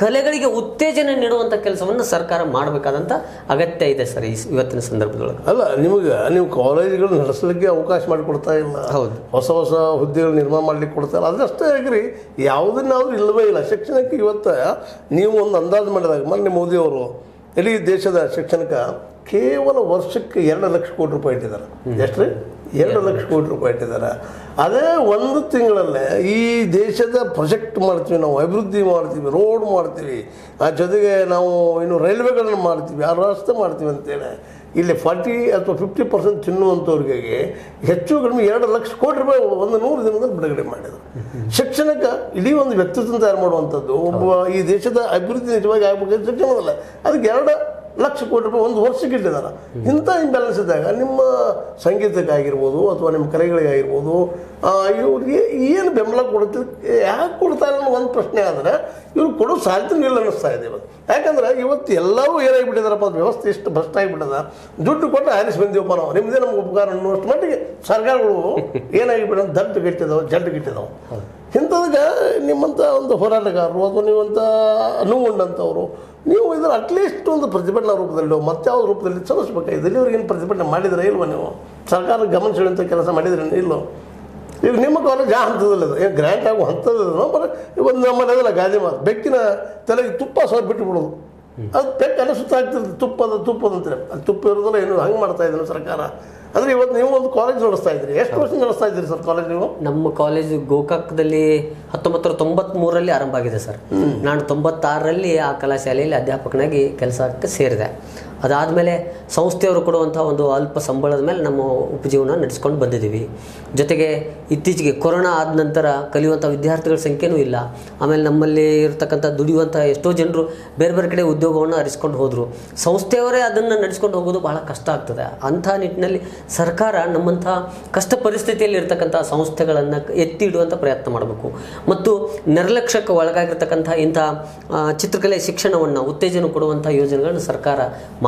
ಕಲೆಗಳಿಗೆ ಉತ್ತೇಜನ ನೀಡುವಂಥ ಕೆಲಸವನ್ನು ಸರ್ಕಾರ ಮಾಡಬೇಕಾದಂಥ ಅಗತ್ಯ ಇದೆ ಸರ್ ಈ ಇವತ್ತಿನ ಸಂದರ್ಭದೊಳಗೆ. ಅಲ್ಲ, ನಿಮಗೆ ನೀವು ಕಾಲೇಜುಗಳು ನಡೆಸಲಿಕ್ಕೆ ಅವಕಾಶ ಮಾಡಿಕೊಡ್ತಾ ಇಲ್ಲ. ಹೌದು, ಹೊಸ ಹೊಸ ಹುದ್ದೆಗಳು ನಿರ್ಮಾಣ ಮಾಡಲಿಕ್ಕೆ ಕೊಡ್ತಾ ಇಲ್ಲ. ಆದರೆ ಅಷ್ಟೇ ಆಗ್ರಿ, ಯಾವುದನ್ನಾದ್ರೂ ಇಲ್ಲವೇ ಇಲ್ಲ ಶಿಕ್ಷಣಕ್ಕೆ. ಇವತ್ತು ನೀವು ಒಂದು ಅಂದಾಜು ಮಾಡಿದಾಗ ಮೊನ್ನೆ ಮೋದಿಯವರು ಇಡೀ ದೇಶದ ಶಿಕ್ಷಣಕ್ಕೆ ಕೇವಲ ವರ್ಷಕ್ಕೆ ಎರಡು ಲಕ್ಷ ಕೋಟಿ ರೂಪಾಯಿ ಇಟ್ಟಿದ್ದಾರೆ. ಎಷ್ಟೇ ಎರಡು ಲಕ್ಷ ಕೋಟಿ ರೂಪಾಯಿ ಇಟ್ಟಿದ್ದಾರೆ. ಅದೇ ಒಂದು ತಿಂಗಳಲ್ಲೇ ಈ ದೇಶದ ಪ್ರೊಜೆಕ್ಟ್ ಮಾಡ್ತೀವಿ ನಾವು, ಅಭಿವೃದ್ಧಿ ಮಾಡ್ತೀವಿ, ರೋಡ್ ಮಾಡ್ತೀವಿ, ಆ ಜೊತೆಗೆ ನಾವು ಇನ್ನು ರೈಲ್ವೆಗಳನ್ನು ಮಾಡ್ತೀವಿ, ಆ ರಸ್ತೆ ಮಾಡ್ತೀವಿ ಅಂತೇಳಿ ಇಲ್ಲಿ ಫಾರ್ಟಿ ಅಥವಾ ಫಿಫ್ಟಿ ಪರ್ಸೆಂಟ್ ತಿನ್ನುವಂಥವ್ರಿಗೆ ಹೆಚ್ಚು ಕಡಿಮೆ ಎರಡು ಲಕ್ಷ ಕೋಟಿ ರೂಪಾಯಿ ಒಂದು ನೂರು ದಿನದಲ್ಲಿ ಬಿಡುಗಡೆ ಮಾಡಿದರು. ಶಿಕ್ಷಣಕ್ಕೆ ಇಡೀ ಒಂದು ವ್ಯಕ್ತಿತ್ವ ತಯಾರು ಮಾಡುವಂಥದ್ದು. ಒಬ್ಬ ಈ ದೇಶದ ಅಭಿವೃದ್ಧಿ ನಿಜವಾಗಿ ಆಗಬೇಕಾದ್ರೆ ಶಿಕ್ಷಣದಲ್ಲ, ಅದಕ್ಕೆ ಎರಡು ಲಕ್ಷ ಕೋಟಿ ರೂಪಾಯಿ ಒಂದು ವರ್ಷಕ್ಕೆ ಇಟ್ಟಿದ್ದಾರೆ. ಇಂಥ ಇಂಬ್ಯಾಲೆನ್ಸ್ ಇದ್ದಾಗ ನಿಮ್ಮ ಸಂಗೀತಕ್ಕಾಗಿರ್ಬೋದು ಅಥವಾ ನಿಮ್ಮ ಕಲೆಗಳಿಗಾಗಿರ್ಬೋದು ಇವ್ರಿಗೆ ಏನು ಬೆಂಬಲ ಕೊಡುತ್ತೆ, ಯಾಕೆ ಕೊಡ್ತಾರೆ ಅನ್ನೋ ಒಂದು ಪ್ರಶ್ನೆ ಆದರೆ ಇವ್ರು ಕೊಡೋ ಸಾಧ್ಯತೆ ಇಲ್ಲ ಅನ್ನಿಸ್ತಾ ಇದೆ ಇವತ್ತು. ಯಾಕಂದ್ರೆ ಇವತ್ತು ಎಲ್ಲವೂ ಏನಾಗಿಬಿಟ್ಟಿದಾರಪ್ಪ, ಅದು ವ್ಯವಸ್ಥೆ ಇಷ್ಟು ಭ್ರಷ್ಟ ಆಗಿಬಿಟ್ಟದ, ದುಡ್ಡು ಕೊಟ್ಟು ಹ್ಯಾರಿಸ್ ಬಂದೀವಪ್ಪ ನಾವು, ನಿಮ್ಮದೇ ನಮ್ಗೆ ಉಪಕಾರ ಅನ್ನೋಷ್ಟು ಮಟ್ಟಿಗೆ ಸರ್ಕಾರಗಳು ಏನಾಗಿಬಿಡೋ ದಡ್ಡು ಗಿಟ್ಟಿದಾವೆ ಜಡ್ಡು ಗಿಟ್ಟಿದಾವೆ. ಇಂಥದಕ್ಕೆ ನಿಮ್ಮಂಥ ಒಂದು ಹೋರಾಟಗಾರರು ಅಥವಾ ನೀವಂಥ ನೋವುಂಡಂಥವ್ರು ನೀವು ಇದರ ಅಟ್ಲೀಸ್ಟ್ ಒಂದು ಪ್ರತಿಭಟನಾ ರೂಪದಲ್ಲಿ ಮತ್ತೆ ಯಾವ ರೂಪದಲ್ಲಿ ಸಲ್ಲಿಸಬೇಕಾಗಿದೆ. ಇಲ್ಲಿವರೆಗೇನು ಪ್ರತಿಭಟನೆ ಮಾಡಿದರೆ ಇಲ್ವ? ನೀವು ಸರ್ಕಾರದ ಗಮನ ಸೆಳೆಯುವಂಥ ಕೆಲಸ ಮಾಡಿದ್ರೆ ಇಲ್ಲೋ? ಈಗ ನಿಮ್ಮ ಕಾಲೇಜ್ ಆ ಹಂತದಲ್ಲಿದೆ, ಏನು ಗ್ರ್ಯಾಂಟ್ ಆಗುವ ಹಂತದಲ್ಲಿದೆ. ಬರ ಒಂದು ನಮ್ಮಲ್ಲಿ ಅದಲ್ಲ ಗಾದೆ ಮಾತು, ಬೆಕ್ಕಿನ ತಲೆಗೆ ತುಪ್ಪ ಸೋರ್ ಬಿಟ್ಟುಬಿಡೋದು, ಅದು ಬೆಕ್ಕು ಅಲ್ಲ ಸುತ್ತಾಗ್ತಿರ್ತದೆ ತುಪ್ಪದ ತುಪ್ಪದಂತೆ. ಅದು ತುಪ್ಪ ಇರೋದಲ್ಲ ಏನು, ಹಂಗೆ ಮಾಡ್ತಾ ಇದ್ದೀವಿ ಸರ್ಕಾರ. ಅಂದರೆ ಇವತ್ತು ನೀವು ಒಂದು ಕಾಲೇಜ್ ನಡೆಸ್ತಾ ಇದ್ದೀರಿ, ಎಷ್ಟು ವರ್ಷ ನಡೆಸ್ತಾ ಇದ್ದೀರಿ ಸರ್ ಕಾಲೇಜ್ ನೀವು? ನಮ್ಮ ಕಾಲೇಜು ಗೋಕಾಕದಲ್ಲಿ ಹತ್ತೊಂಬತ್ತು ತೊಂಬತ್ತ್ಮೂರರಲ್ಲಿ ಆರಂಭ ಆಗಿದೆ ಸರ್. ನಾನು ತೊಂಬತ್ತಾರರಲ್ಲಿ ಆ ಕಲಾಶಾಲೆಯಲ್ಲಿ ಅಧ್ಯಾಪಕನಾಗಿ ಕೆಲಸಕ್ಕೆ ಸೇರಿದೆ. ಅದಾದಮೇಲೆ ಸಂಸ್ಥೆಯವರು ಕೊಡುವಂತ ಒಂದು ಅಲ್ಪ ಸಂಬಳದ ಮೇಲೆ ನಮ್ಮ ಉಪಜೀವನ ನಡೆಸಿಕೊಂಡು ಬಂದಿದ್ದೀವಿ. ಜೊತೆಗೆ ಇತ್ತೀಚಿಗೆ ಕೊರೋನಾ ಆದ ನಂತರ ಕಲಿಯುವಂತ ವಿದ್ಯಾರ್ಥಿಗಳ ಸಂಖ್ಯೆನೂ ಇಲ್ಲ. ಆಮೇಲೆ ನಮ್ಮಲ್ಲಿ ಇರತಕ್ಕಂತ ದುಡಿಯುವಂತ ಎಷ್ಟೋ ಜನರು ಬೇರೆ ಬೇರೆ ಕಡೆ ಉದ್ಯೋಗವನ್ನ ಅರಿಸಿಕೊಂಡು ಹೋದರು. ಸಂಸ್ಥೆಯವರೇ ಅದನ್ನ ನಡೆಸಿಕೊಂಡು ಹೋಗೋದು ಬಹಳ ಕಷ್ಟ ಆಗ್ತದೆ. ಅಂತ ನಿಟ್ಟಿನಲ್ಲಿ ಸರ್ಕಾರ ನಮ್ಮಂತ ಕಷ್ಟ ಪರಿಸ್ಥಿತಿಯಲ್ಲಿ ಇರತಕ್ಕಂತ ಸಂಸ್ಥೆಗಳನ್ನು ಎತ್ತಿ ಹಿಡಿಯುವಂತ ಪ್ರಯತ್ನ ಮಾಡಬೇಕು. ಮತ್ತು ನಿರ್ಲಕ್ಷ್ಯಕ್ಕೆ ಒಳಗಾಗಿರತಕ್ಕಂತ ಇಂತ ಚಿತ್ರಕಲೆ ಶಿಕ್ಷಣವನ್ನ ಉತ್ತೇಜನ ಕೊಡುವಂತ ಯೋಜನೆಗಳನ್ನು ಸರ್ಕಾರ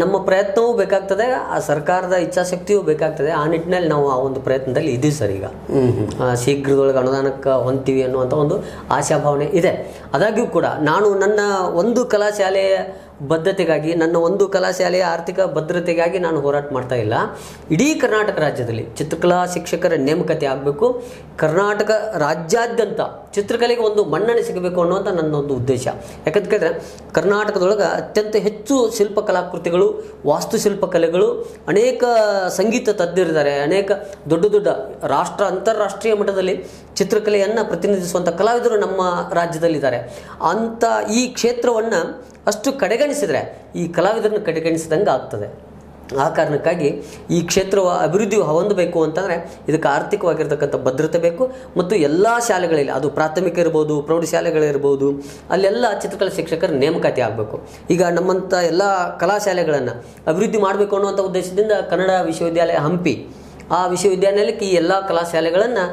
ನಮ್ಮ ಪ್ರಯತ್ನವೂ ಬೇಕಾಗ್ತದೆ, ಆ ಸರ್ಕಾರದ ಇಚ್ಛಾಶಕ್ತಿಯೂ ಬೇಕಾಗ್ತದೆ. ಆ ನಿಟ್ಟಿನಲ್ಲಿ ನಾವು ಆ ಒಂದು ಪ್ರಯತ್ನದಲ್ಲಿ ಇದ್ದೀವಿ ಸರ್. ಈಗ ಶೀಘ್ರದೊಳಗೆ ಅನುದಾನಕ್ಕೆ ಹೊಂತೀವಿ ಅನ್ನುವಂಥ ಒಂದು ಆಶಾಭಾವನೆ ಇದೆ. ಆದಾಗ್ಯೂ ಕೂಡ ನಾನು ನನ್ನ ಒಂದು ಕಲಾಶಾಲೆಯ ಬದ್ಧತೆಗಾಗಿ, ನನ್ನ ಒಂದು ಕಲಾಶಾಲೆಯ ಆರ್ಥಿಕ ಭದ್ರತೆಗಾಗಿ ನಾನು ಹೋರಾಟ ಮಾಡ್ತಾ ಇಲ್ಲ. ಇಡೀ ಕರ್ನಾಟಕ ರಾಜ್ಯದಲ್ಲಿ ಚಿತ್ರಕಲಾ ಶಿಕ್ಷಕರ ನೇಮಕತೆ ಆಗಬೇಕು, ಕರ್ನಾಟಕ ರಾಜ್ಯಾದ್ಯಂತ ಚಿತ್ರಕಲೆಗೆ ಒಂದು ಮನ್ನಣೆ ಸಿಗಬೇಕು ಅನ್ನುವಂಥ ನನ್ನೊಂದು ಉದ್ದೇಶ. ಯಾಕಂತ ಕೇಳಿದ್ರೆ ಕರ್ನಾಟಕದೊಳಗೆ ಅತ್ಯಂತ ಹೆಚ್ಚು ಶಿಲ್ಪ ಕಲಾಕೃತಿಗಳು, ವಾಸ್ತುಶಿಲ್ಪ ಕಲೆಗಳು, ಅನೇಕ ಸಂಗೀತ ತಜ್ಞರಿದ್ದಾರೆ, ಅನೇಕ ದೊಡ್ಡ ದೊಡ್ಡ ರಾಷ್ಟ್ರ ಅಂತಾರಾಷ್ಟ್ರೀಯ ಮಟ್ಟದಲ್ಲಿ ಚಿತ್ರಕಲೆಯನ್ನು ಪ್ರತಿನಿಧಿಸುವಂಥ ಕಲಾವಿದರು ನಮ್ಮ ರಾಜ್ಯದಲ್ಲಿದ್ದಾರೆ. ಅಂಥ ಈ ಕ್ಷೇತ್ರವನ್ನು ಅಷ್ಟು ಕಡೆಗಣಿಸಿದರೆ ಈ ಕಲಾವಿದರನ್ನು ಕಡೆಗಣಿಸಿದಂಗೆ ಆಗ್ತದೆ. ಆ ಕಾರಣಕ್ಕಾಗಿ ಈ ಕ್ಷೇತ್ರವು ಅಭಿವೃದ್ಧಿ ಹೊಂದಬೇಕು ಅಂತಂದರೆ ಇದಕ್ಕೆ ಆರ್ಥಿಕವಾಗಿರ್ತಕ್ಕಂಥ ಭದ್ರತೆ ಬೇಕು. ಮತ್ತು ಎಲ್ಲ ಶಾಲೆಗಳಲ್ಲಿ, ಅದು ಪ್ರಾಥಮಿಕ ಇರ್ಬೋದು, ಪ್ರೌಢಶಾಲೆಗಳಿರ್ಬೋದು, ಅಲ್ಲೆಲ್ಲ ಚಿತ್ರಕಲಾ ಶಿಕ್ಷಕರ ನೇಮಕಾತಿ ಆಗಬೇಕು. ಈಗ ನಮ್ಮಂಥ ಎಲ್ಲ ಕಲಾಶಾಲೆಗಳನ್ನು ಅಭಿವೃದ್ಧಿ ಮಾಡಬೇಕು ಅನ್ನುವಂಥ ಉದ್ದೇಶದಿಂದ ಕನ್ನಡ ವಿಶ್ವವಿದ್ಯಾಲಯ ಹಂಪಿ, ಆ ವಿಶ್ವವಿದ್ಯಾನಿಲಯಕ್ಕೆ ಈ ಎಲ್ಲ ಕಲಾಶಾಲೆಗಳನ್ನು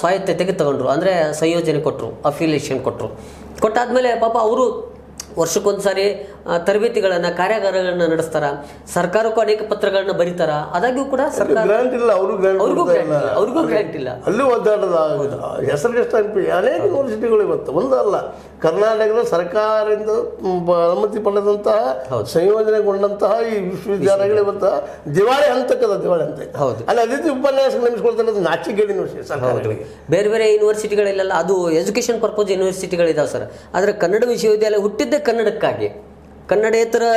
ಸ್ವಾಯತ್ತತೆಗೆ ತಗೊಂಡ್ರು, ಅಂದರೆ ಸಂಯೋಜನೆ ಕೊಟ್ಟರು, ಅಫಿಲಿಯೇಷನ್ ಕೊಟ್ಟರು. ಕೊಟ್ಟಾದಮೇಲೆ ಪಾಪ ಅವರು ವರ್ಷಕ್ಕೊಂದು ಸಾರಿ ತರಬೇತಿಗಳನ್ನು, ಕಾರ್ಯಾಗಾರಗಳನ್ನು ನಡೆಸ್ತಾರೆ, ಸರ್ಕಾರಕ್ಕೂ ಅನೇಕ ಪತ್ರಗಳನ್ನು ಬರೀತಾರೆ. ಆದಾಗ್ಯೂ ಕೂಡ ಸರ್ಕಾರ ಅವ್ರಿಗೂ ಗ್ರಾಂಟ್ ಇಲ್ಲ. ಅಲ್ಲೂ ಅನೇಕ ಯೂನಿವರ್ಸಿಟಿಗಳು ಇವತ್ತು ಒಂದಲ್ಲ ಕರ್ನಾಟಕದ ಸರ್ಕಾರದಿಂದ ಅನುಮತಿ ಪಡೆದಂತಹ ಸಂಯೋಜನೆಗೊಂಡಂತಹ ಈ ವಿಶ್ವವಿದ್ಯಾಲಯಗಳು ಇವತ್ತು ದಿವಾಳಿ ಹಂತಕ್ಕದ ದಿವಾಳಿ ಹಂತ ಹೌದು. ಅಲ್ಲಿ ಅದೇ ಉಪನ್ಯಾಸಕ್ಕೆ ನೇಮಿಸಿಕೊಳ್ತಾರೆ ನಾಚಿಕೆಗೇಡು ಯೂನಿವರ್ಸಿಟಿ ಸರ್ಕಾರಗಳಿಗೆ. ಬೇರೆ ಬೇರೆ ಯೂನಿವರ್ಸಿಟಿಗಳಲ್ಲೆಲ್ಲ ಅದು ಎಜುಕೇಷನ್ ಪರ್ಪೋಸ್ ಯೂನಿವರ್ಸಿಟಿಗಳಿದಾವೆ ಸರ್. ಆದರೆ ಕನ್ನಡ ವಿಶ್ವವಿದ್ಯಾಲಯ ಹುಟ್ಟಿದ್ದೇ ಕನ್ನಡಕ್ಕಾಗಿ, ಕನ್ನಡೇತರ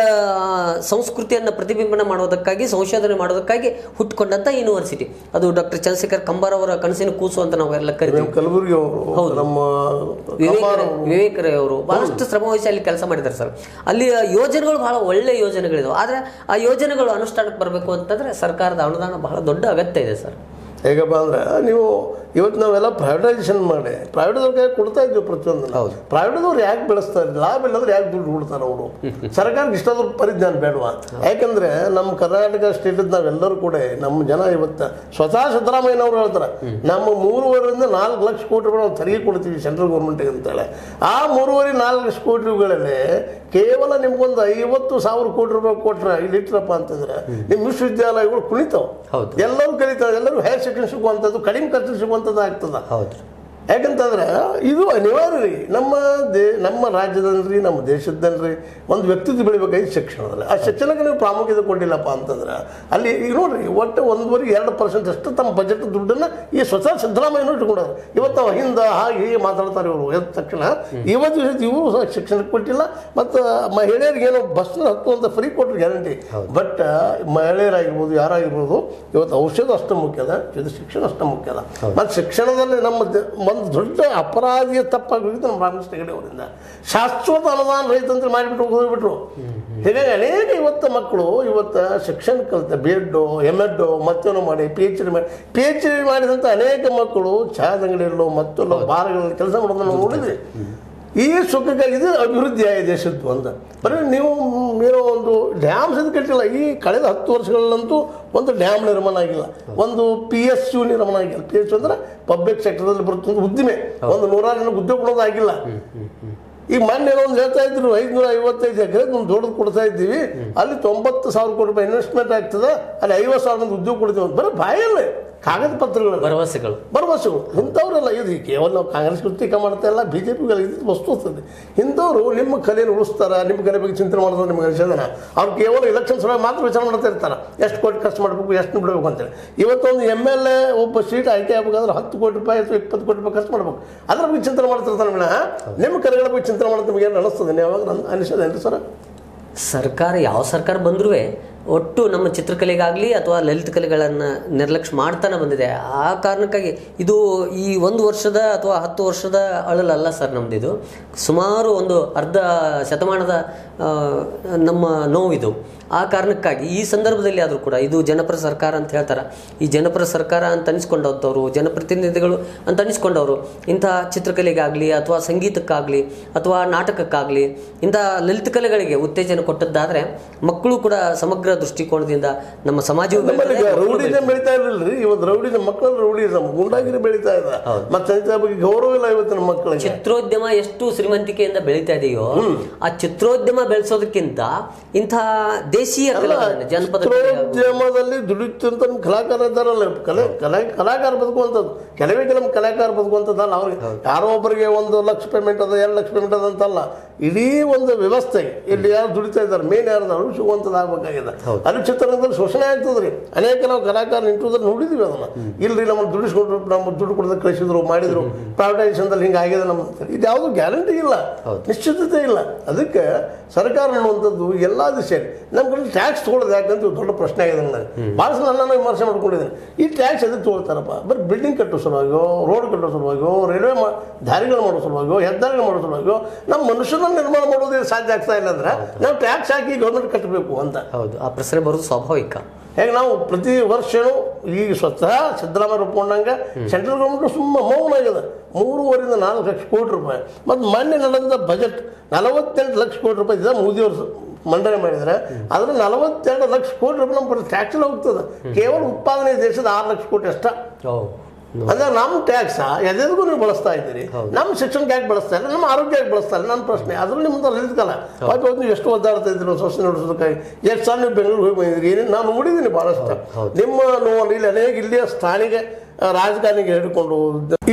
ಸಂಸ್ಕೃತಿಯನ್ನು ಪ್ರತಿಬಿಂಬನ ಮಾಡೋದಕ್ಕಾಗಿ, ಸಂಶೋಧನೆ ಮಾಡೋದಕ್ಕಾಗಿ ಹುಟ್ಟುಕೊಂಡಂಥ ಯೂನಿವರ್ಸಿಟಿ ಅದು. ಡಾಕ್ಟರ್ ಚಂದ್ರಶೇಖರ್ ಕಂಬಾರ್ ಅವರ ಕನಸಿನ ಕೂಸು ಅಂತ ನಾವೆಲ್ಲ ಕರಿತೀವಿ. ಕಲಬುರಗಿ ಹೌದು, ನಮ್ಮ ವಿವೇಕ ರೇ ಅವರು ಬಹಳಷ್ಟು ಶ್ರಮ ವಹಿಸಿ ಅಲ್ಲಿ ಕೆಲಸ ಮಾಡಿದ್ದಾರೆ ಸರ್. ಅಲ್ಲಿ ಯೋಜನೆಗಳು ಬಹಳ ಒಳ್ಳೆಯ ಯೋಜನೆಗಳಿದಾವೆ. ಆದರೆ ಆ ಯೋಜನೆಗಳು ಅನುಷ್ಠಾನಕ್ಕೆ ಬರಬೇಕು ಅಂತಂದರೆ ಸರ್ಕಾರದ ಅನುದಾನ ಬಹಳ ದೊಡ್ಡ ಅಗತ್ಯ ಇದೆ ಸರ್. ಹೇಗಪ್ಪ ಅಂದರೆ ನೀವು ಇವತ್ತು ನಾವೆಲ್ಲ ಪ್ರೈವೇಟೈಸೇಷನ್ ಮಾಡಿ ಪ್ರೈವೇಟ್ದವ್ರಿಗೆ ಕೊಡ್ತಾ ಇದ್ವಿ ಪ್ರತಿಯೊಂದನ್ನು. ಹೌದು, ಪ್ರೈವೇಟ್ದವ್ರು ಯಾಕೆ ಬೆಳೆಸ್ತಾ ಇದ್ರು? ಲಾಭ ಇಲ್ಲಂದ್ರೆ ಯಾಕೆ ದುಡ್ಡು ಕೊಡ್ತಾರೆ ಅವರು? ಸರ್ಕಾರಕ್ಕೆ ಇಷ್ಟಾದ್ರೂ ಪರಿಜ್ಞಾನ ಬೇಡವಾ? ಯಾಕಂದರೆ ನಮ್ಮ ಕರ್ನಾಟಕ ಸ್ಟೇಟದ ನಾವೆಲ್ಲರೂ ಕೂಡ ನಮ್ಮ ಜನ ಇವತ್ತು ಸ್ವತಃ ಸಿದ್ದರಾಮಯ್ಯನವರು ಹೇಳ್ತಾರೆ, ನಮ್ಮ ಮೂರುವರೆಯಿಂದ ನಾಲ್ಕು ಲಕ್ಷ ಕೋಟಿ ರೂಪಾಯಿ ನಾವು ತೆರಿಗೆ ಕೊಡ್ತೀವಿ ಸೆಂಟ್ರಲ್ ಗೌರ್ಮೆಂಟ್ಗೆ ಅಂತೇಳಿ. ಆ ಮೂರುವರೆ ನಾಲ್ಕು ಲಕ್ಷ ಕೋಟಿ ರೂಪಾಯಿಗಳಲ್ಲಿ ಕೇವಲ ನಿಮ್ಗೊಂದು ಐವತ್ತು ಸಾವಿರ ಕೋಟಿ ರೂಪಾಯಿ ಕೊಟ್ಟರೆ ಇಲ್ಲಿಟ್ರಪ್ಪ ಅಂತಂದರೆ ನಿಮ್ಮ ವಿಶ್ವವಿದ್ಯಾಲಯಗಳು ಕುಣಿತಾವೆ. ಹೌದು, ಎಲ್ಲರೂ ಕಲಿತಾವೆ, ಎಲ್ಲರೂ ಹೈಯರ್ ಸೆಕೆಂಡ್ರಿ ಸಿಗುವಂಥದ್ದು, ಕಡಿಮೆ ಖರ್ಚು ಸಿಗುವಂಥದ್ದು ಆಗ್ತದೆ. ಹೌದು, ಯಾಕಂತಂದ್ರೆ ಇದು ಅನಿವಾರ್ಯ ರೀ. ನಮ್ಮ ದೇ ನಮ್ಮ ರಾಜ್ಯದನ್ರಿ, ನಮ್ಮ ದೇಶದನ್ರಿ ಒಂದು ವ್ಯಕ್ತಿತ್ವ ಬೆಳಿಬೇಕಾಗಿ ಶಿಕ್ಷಣದಲ್ಲಿ. ಆ ಶಿಕ್ಷಣಕ್ಕೆ ನೀವು ಪ್ರಾಮುಖ್ಯತೆ ಕೊಡಲಿಲ್ಲಪ್ಪ ಅಂತಂದ್ರೆ ಅಲ್ಲಿ ಈಗ ನೋಡ್ರಿ, ಒಟ್ಟು ಒಂದುವರೆಗೆ ಎರಡು ಪರ್ಸೆಂಟ್ ಅಷ್ಟು ತಮ್ಮ ಬಜೆಟ್ ದುಡ್ಡನ್ನು ಈ ಸ್ವತಃ ಸಿದ್ದರಾಮಯ್ಯನೂ ಇಟ್ಕೊಂಡವ್ರು. ಇವತ್ತು ನಾವು ಹಿಂದೆ ಹಾಗೆ ಹೀಗೆ ಮಾತಾಡ್ತಾರೆ ಇವರು. ಎದ್ದ ತಕ್ಷಣ ಇವತ್ತು ಇವರು ಸಹ ಶಿಕ್ಷಣಕ್ಕೆ ಕೊಟ್ಟಿಲ್ಲ. ಮತ್ತು ಮಹಿಳೆಯರಿಗೆ ಏನೋ ಬಸ್ನ ಹತ್ತುವಂಥ ಫ್ರೀ ಕೊಟ್ಟರು ಗ್ಯಾರಂಟಿ. ಬಟ್ ಮಹಿಳೆಯರಾಗಿರ್ಬೋದು, ಯಾರಾಗಿರ್ಬೋದು, ಇವತ್ತು ಔಷಧ ಅಷ್ಟು ಮುಖ್ಯದ, ಇದು ಶಿಕ್ಷಣ ಅಷ್ಟು ಮುಖ್ಯದ. ಮತ್ತು ಶಿಕ್ಷಣದಲ್ಲಿ ನಮ್ಮ ಒಂದು ದೊಡ್ಡ ಅಪರಾಧಿಯ ತಪ್ಪಾಗಿದ್ದು ನಮ್ಮ ರಾಮಕೃಷ್ಣ ಹೆಗಡೆ ಅವರಿಂದ ಶಾಶ್ವತ ಅನುದಾನ ರೈತಂತ್ರ ಮಾಡಿಬಿಟ್ಟು ಹೋಗ್ಬಿಟ್ರು. ಹೀಗಾಗಿ ಅನೇಕ ಇವತ್ತು ಮಕ್ಕಳು ಇವತ್ತು ಶಿಕ್ಷಣ ಕಲಿತ ಬಿ ಎಡ್ಡು, ಎಮ್ ಎಡ್ಡು, ಮತ್ತೇನೋ ಮಾಡಿ ಪಿ ಎಚ್ ಡಿ ಮಾಡಿ ಪಿ ಎಚ್ ಡಿ ಮಾಡಿದಂಥ ಅನೇಕ ಮಕ್ಕಳು ಚಾದ ಅಂಗಡಿಯಲ್ಲೋ ಮತ್ತೆಲ್ಲೋ ಬಾರ್ಗಳಲ್ಲಿ ಕೆಲಸ ಮಾಡೋದನ್ನು ನಾವು ನೋಡಿದ್ವಿ. ಈ ಸುಖಕ್ಕಾಗಿ ಇದು ಅಭಿವೃದ್ಧಿ ಆಗಿದೆ ದೇಶದ್ದು ಅಂತ. ಬರೀ ನೀವು ಏನೋ ಒಂದು ಡ್ಯಾಮ್ ಸದ್ದು ಕಟ್ಟಿಲ್ಲ. ಈ ಕಳೆದ ಹತ್ತು ವರ್ಷಗಳಲ್ಲಂತೂ ಒಂದು ಡ್ಯಾಮ್ ನಿರ್ಮಾಣ ಆಗಿಲ್ಲ, ಒಂದು ಪಿ ಎಸ್ ಯು ನಿರ್ಮಾಣ ಆಗಿಲ್ಲ. ಪಿ ಎಸ್ ಯು ಅಂದರೆ ಪಬ್ಲಿಕ್ ಸೆಕ್ಟರ್ದಲ್ಲಿ ಬರುತ್ತಂತ ಉದ್ದಿಮೆ. ಒಂದು ನೂರಾರು ಜನ ಉದ್ಯೋಗ ಕೊಡೋದಾಗಿಲ್ಲ. ಈಗ ಮೊನ್ನೆ ಏನೋ ಒಂದು ಹೇಳ್ತಾ ಇದ್ರು, ಐದುನೂರ ಐವತ್ತೈದು ಎಕರೆ ಒಂದು ದೊಡ್ಡದು ಕೊಡ್ತಾ ಇದ್ದೀವಿ, ಅಲ್ಲಿ ತೊಂಬತ್ತು ಸಾವಿರ ಕೋಟಿ ರೂಪಾಯಿ ಇನ್ವೆಸ್ಟ್ಮೆಂಟ್ ಆಗ್ತದೆ, ಅಲ್ಲಿ ಐವತ್ತು ಸಾವಿರ ಮಂದಿ ಉದ್ಯೋಗ ಕೊಡ್ತೀವಿ ಅಂತ. ಬರೀ ಬಾಯಲ್ಲೇ ಕಾಗದ ಪತ್ರಗಳು ಭರವಸೆಗಳು ಭರವಸೆಗಳು ಇಂಥವರೆಲ್ಲ ಇದು ಕೇವಲ ನಾವು ಕಾಂಗ್ರೆಸ್ ಕೃತಿಕ ಮಾಡ್ತಾ ಇಲ್ಲ ಬಿಜೆಪಿಗಳಿಗೆ ಇದು ವಸ್ತು ಇರ್ತದೆ. ಇಂಥವರು ನಿಮ್ಮ ಕಲೆಯನ್ನು ಉಳಿಸ್ತಾರ, ನಿಮ್ಮ ಕಲೆ ಬಗ್ಗೆ ಚಿಂತನೆ ಮಾಡೋದು ನಿಮಗೆ ಅನಿಸೋದನ. ಅವ್ರು ಕೇವಲ ಎಲೆಕ್ಷನ್ ಸಮಯ ಮಾತ್ರ ವಿಚಾರ ಮಾಡ್ತಾ ಇರ್ತಾರೆ, ಎಷ್ಟು ಕೋಟಿ ಖರ್ಚು ಮಾಡಬೇಕು ಎಷ್ಟು ಬಿಡಬೇಕು ಅಂತೇಳಿ. ಇವತ್ತೊಂದು ಎಮ್ ಎಲ್ ಎ ಒಬ್ಬ ಸೀಟ್ ಆಯ್ಕೆ ಆಗಬೇಕಾದ್ರೆ ಹತ್ತು ಕೋಟಿ ರೂಪಾಯಿ ಅಥವಾ ಇಪ್ಪತ್ತು ಕೋಟಿ ರೂಪಾಯಿ ಖರ್ಚು ಮಾಡಬೇಕು, ಅದ್ರ ಬಗ್ಗೆ ಚಿಂತನೆ ಮಾಡ್ತಿರ್ತಾರೆ. ಮೇಡ ನಿಮ್ಮ ಕಲೆಗಳ ಬಗ್ಗೆ ಚಿಂತನೆ ಮಾಡೋದು ನಿಮಗೆ ಏನು ಅನಿಸ್ತದೆ? ಯಾವಾಗ ಅನಿಸೋದೇನು ಸರ್? ಸರ್ಕಾರ ಯಾವ ಸರ್ಕಾರ ಬಂದ್ರೂ ಒಟ್ಟು ನಮ್ಮ ಚಿತ್ರಕಲೆಗಾಗಲಿ ಅಥವಾ ಲಲಿತ ಕಲೆಗಳನ್ನು ನಿರ್ಲಕ್ಷ್ಯ ಮಾಡ್ತಾನೆ ಬಂದಿದೆ. ಆ ಕಾರಣಕ್ಕಾಗಿ ಇದು ಈ ಒಂದು ವರ್ಷದ ಅಥವಾ ಹತ್ತು ವರ್ಷದ ಅಳಲಲ್ಲ ಸರ್ ನಮ್ಮದಿದು, ಸುಮಾರು ಒಂದು ಅರ್ಧ ಶತಮಾನದ ನಮ್ಮ ನೋವಿದು. ಆ ಕಾರಣಕ್ಕಾಗಿ ಈ ಸಂದರ್ಭದಲ್ಲಿ ಆದರೂ ಕೂಡ ಇದು ಜನಪರ ಸರ್ಕಾರ ಅಂತ ಹೇಳ್ತಾರೆ. ಈ ಜನಪರ ಸರ್ಕಾರ ಅಂತ ಅನಿಸ್ಕೊಂಡಂಥವ್ರು, ಜನಪ್ರತಿನಿಧಿಗಳು ಅಂತ ಅನಿಸ್ಕೊಂಡವರು ಇಂಥ ಚಿತ್ರಕಲೆಗಾಗಲಿ ಅಥವಾ ಸಂಗೀತಕ್ಕಾಗಲಿ ಅಥವಾ ನಾಟಕಕ್ಕಾಗಲಿ ಇಂಥ ಲಲಿತ ಕಲೆಗಳಿಗೆ ಉತ್ತೇಜನ ಕೊಟ್ಟದ್ದಾದರೆ ಮಕ್ಕಳು ಕೂಡ ಸಮಗ್ರ ದೃಷ್ಟಿಕೋನದಿಂದ ನಮ್ಮ ಸಮಾಜ ಬೆಳೀತಾ ಇರಲಿಲ್ಲ. ಇವತ್ತು ರೌಡಿನ ಮಕ್ಕಳು ರೌಡಿಸಮ್ ಗುಂಡಾಗಿರಿ ಬೆಳೀತಾ ಇದೆ, ಮತ್ತೆ ಬಗ್ಗೆ ಗೌರವ ಇಲ್ಲ ಇವತ್ತಿನ ಮಕ್ಕಳು. ಚಿತ್ರೋದ್ಯಮ ಎಷ್ಟು ಶ್ರೀಮಂತಿಕೆಯಿಂದ ಬೆಳೀತಾ ಇದೆಯೋ ಆ ಚಿತ್ರೋದ್ಯಮ ಬೆಳೆಸೋದಕ್ಕಿಂತ ಇಂಥ ದೇಶೀಯ ಜನಪದೋದ್ಯಮದಲ್ಲಿ ದುಡಿಯುತ್ತಂತ ಕಲಾಕಾರ ಇದ್ದಾರಲ್ಲ, ಕಲೆ ಕಲೆ ಕಲಾಕಾರ ಬದುಕುವಂಥದ್ದು. ಕೆಲವೇ ಕೆಲವು ಕಲಾಕಾರ ಬದುಕುವಂಥದ್ದಲ್ಲ, ಅವ್ರಿಗೆ ಯಾರೋ ಒಬ್ಬರಿಗೆ ಒಂದು ಲಕ್ಷ ಪೇಮೆಂಟ್ ಅದ ಎರಡು ಲಕ್ಷ ಪೇಮೆಂಟ್ ಅದ ಅಂತಲ್ಲ, ಇಡೀ ಒಂದು ವ್ಯವಸ್ಥೆಗೆ ಇಲ್ಲಿ ಯಾರು ದುಡಿತಾ ಇದ್ದಾರೆ ಮೇನ್ ಯಾರು ಅಳಿಸುವಂಥದ್ದು ಆಗ್ಬೇಕಾಗಿದೆ. ಅಲ್ಲಿ ಚಿತ್ರರಂಗದಲ್ಲಿ ಶೋಷಣೆ ಆಗ್ತದ್ರಿ, ಅನೇಕ ನಾವು ಕಲಾಕಾರ ನಿಂಟುವುದನ್ನು ನೋಡಿದೀವಿ. ಅದನ್ನ ಇಲ್ರಿ ನಮ್ಮನ್ನು ದುಡಿಸ್ಕೊಂಡ್ರು, ನಮ್ಮ ದುಡ್ಡು ಕೊಡೋದು ಕಳಿಸಿದ್ರು ಮಾಡಿದ್ರು, ಪ್ರಾವಿಡೇಷನ್ದಲ್ಲಿ ಹಿಂಗೆ ಆಗಿದೆ ನಮ್ಮ. ಇದು ಯಾವುದೂ ಗ್ಯಾರಂಟಿ ಇಲ್ಲ, ನಿಶ್ಚಿತತೆ ಇಲ್ಲ. ಅದಕ್ಕೆ ಸರ್ಕಾರ ಅನ್ನುವಂಥದ್ದು ಎಲ್ಲ ದಿಶೆಯಲ್ಲಿ ನಮ್ಮ ಕಡೆ ಟ್ಯಾಕ್ಸ್ ತೊಗೊಳ್ಳೋದು ಯಾಕಂತ ದೊಡ್ಡ ಪ್ರಶ್ನೆ ಆಗಿದೆ. ನನಗೆ ಭಾಳ ಸಲ ನಾನು ವಿಮರ್ಶೆ ಮಾಡ್ಕೊಂಡಿದ್ದೀನಿ, ಈ ಟ್ಯಾಕ್ಸ್ ಎದಕ್ಕೆ ತೊಗೊಳ್ತಾರಪ್ಪ? ಬರೀ ಬಿಲ್ಡಿಂಗ್ ಕಟ್ಟೋ ಸಲುವಾಗಿಯೋ, ರೋಡ್ ಕಟ್ಟೋ ಸಲುವಾಗಿಯೋ, ರೈಲ್ವೆ ಮಾ ದಾರಿಗಳು ಮಾಡೋ ಸಲುವಾಗಿಯೋ, ಹೆದ್ದಾರಿಗಳು ಮಾಡೋ ಸಲುವಾಗಿಯೋ. ನಮ್ಮ ಮನುಷ್ಯನ ನಿರ್ಮಾಣ ಮಾಡೋದು ಸಾಧ್ಯ ಆಗ್ತಾ ಇಲ್ಲ ಅಂದರೆ ನಾವು ಟ್ಯಾಕ್ಸ್ ಹಾಕಿ ಗೌರ್ಮೆಂಟ್ ಕಟ್ಟಬೇಕು ಅಂತ. ಹೌದು, ಆ ಪ್ರಶ್ನೆ ಬರೋದು ಸ್ವಾಭಾವಿಕ. ಹೇಗೆ ನಾವು ಪ್ರತಿ ವರ್ಷವೂ ಈಗ ಸ್ವತಃ ಸಿದ್ದರಾಮಯ್ಯ ಒಪ್ಕೊಂಡಂಗೆ ಸೆಂಟ್ರಲ್ ಗೌರ್ಮೆಂಟ್ ತುಂಬ ಮೌನ ಆಗಿದೆ. ಮೂರುವರೆಯಿಂದ ನಾಲ್ಕು ಲಕ್ಷ ಕೋಟಿ ರೂಪಾಯಿ ಮತ್ತು ಮೊನ್ನೆ ನಡೆದ ಬಜೆಟ್ ನಲವತ್ತೆಂಟು ಲಕ್ಷ ಕೋಟಿ ರೂಪಾಯಿ ಇದೆ. ಮೋದಿಯವ್ರ ಮಂಡನೆ ಮಾಡಿದರೆ ಅದರ ನಲವತ್ತೆರಡು ಲಕ್ಷ ಕೋಟಿ ರೂಪಾಯಿ ನಮ್ಮ ಟ್ಯಾಕ್ಸಲ್ಲಿ ಹೋಗ್ತದೆ. ಕೇವಲ ಉತ್ಪಾದನೆ ದೇಶದ ಆರು ಲಕ್ಷ ಕೋಟಿ ಅಷ್ಟ. ಅಂದರೆ ನಮ್ಮ ಟ್ಯಾಕ್ಸ ಎದೆಗೂ ನೀವು ಬಳಸ್ತಾ ಇದ್ದೀರಿ, ನಮ್ಮ ಶಿಕ್ಷಣಕ್ಕೆ ಯಾಕೆ ಬಳಸ್ತಾ ಇಲ್ಲ, ನಮ್ಮ ಆರೋಗ್ಯಕ್ಕೆ ಬಳಸ್ತಾ ಇಲ್ಲ, ನನ್ನ ಪ್ರಶ್ನೆ. ಅದರಲ್ಲಿ ಮುಂದೆ ನಿಲ್ತಲ್ಲ. ಮತ್ತೆ ಒಂದು ಎಷ್ಟು ಒದ್ದಾಡ್ತಾ ಇದ್ರು ಸ್ವಚ್ಛ ನೋಡಿಸೋದಕ್ಕಾಗಿ. ಎಷ್ಟು ಸಲ ನೀವು ಬೆಂಗಳೂರಿಗೆ ಹೋಗಿ ಬಂದಿದ್ದೀರಿ, ಏನೇನು ನಾನು ನೋಡಿದ್ದೀನಿ ಭಾಳಷ್ಟು. ನಿಮ್ಮ ನೋವು ಇಲ್ಲಿ ಅನೇಕ ಇಲ್ಲಿಯ ಸ್ಥಾನಿಗೆ ರಾಜಕಾರಣಿಗೆ ಹಿಡ್ಕೊಂಡು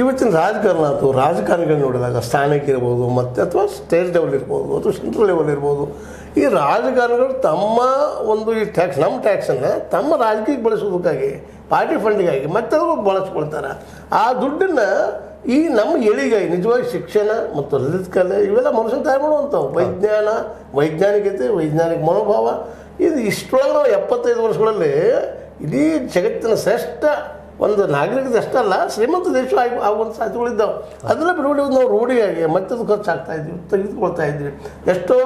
ಇವತ್ತಿನ ರಾಜಕಾರಣ ಆಯಿತು. ರಾಜಕಾರಣಿಗಳು ನೋಡಿದಾಗ ಸ್ಥಾನಕ್ಕೆ ಇರ್ಬೋದು, ಮತ್ತು ಅಥವಾ ಸ್ಟೇಟ್ ಲೆವೆಲ್ ಇರ್ಬೋದು, ಅಥವಾ ಸೆಂಟ್ರಲ್ ಲೆವೆಲ್ ಇರ್ಬೋದು, ಈ ರಾಜಕಾರಣಿಗಳು ತಮ್ಮ ಒಂದು ಈ ಟ್ಯಾಕ್ಸ್ ನಮ್ಮ ಟ್ಯಾಕ್ಸನ್ನು ತಮ್ಮ ರಾಜಕೀಯಕ್ಕೆ ಬಳಸೋದಕ್ಕಾಗಿ ಪಾರ್ಟಿ ಫಂಡ್ಗಾಗಿ ಮತ್ತೆಲ್ಲರೂ ಬಳಸ್ಕೊಳ್ತಾರೆ. ಆ ದುಡ್ಡನ್ನು ಈ ನಮ್ಮ ಏಳಿಗಾಗಿ ನಿಜವಾಗಿ ಶಿಕ್ಷಣ ಮತ್ತು ಲಲಿತ ಕಲೆ ಇವೆಲ್ಲ ಮನುಷ್ಯನ ತಯಾರು ಮಾಡುವಂಥವು. ವಿಜ್ಞಾನ, ವೈಜ್ಞಾನಿಕತೆ, ವೈಜ್ಞಾನಿಕ ಮನೋಭಾವ ಇದು ಇಷ್ಟೊಳಗೆ ನಾವು ಎಪ್ಪತ್ತೈದು ವರ್ಷಗಳಲ್ಲಿ ಇಡೀ ಜಗತ್ತಿನ ಶ್ರೇಷ್ಠ ಒಂದು ನಾಗರಿಕತೆ ಅಷ್ಟಲ್ಲ ಶ್ರೀಮಂತ ದೇಶ ಆಗಿ ಆಗುವಂಥ ಸಾಧ್ಯತೆಗಳಿದ್ದಾವೆ. ಅದನ್ನ ಬಿಡುಗಡೆ ನಾವು ರೂಢಿಯಾಗಿ ಮತ್ತೆ ಅದು ಖರ್ಚಾಗ್ತಾ ಇದ್ವಿ, ತೆಗೆದುಕೊಳ್ತಾ ಇದ್ವಿ. ಎಷ್ಟೋ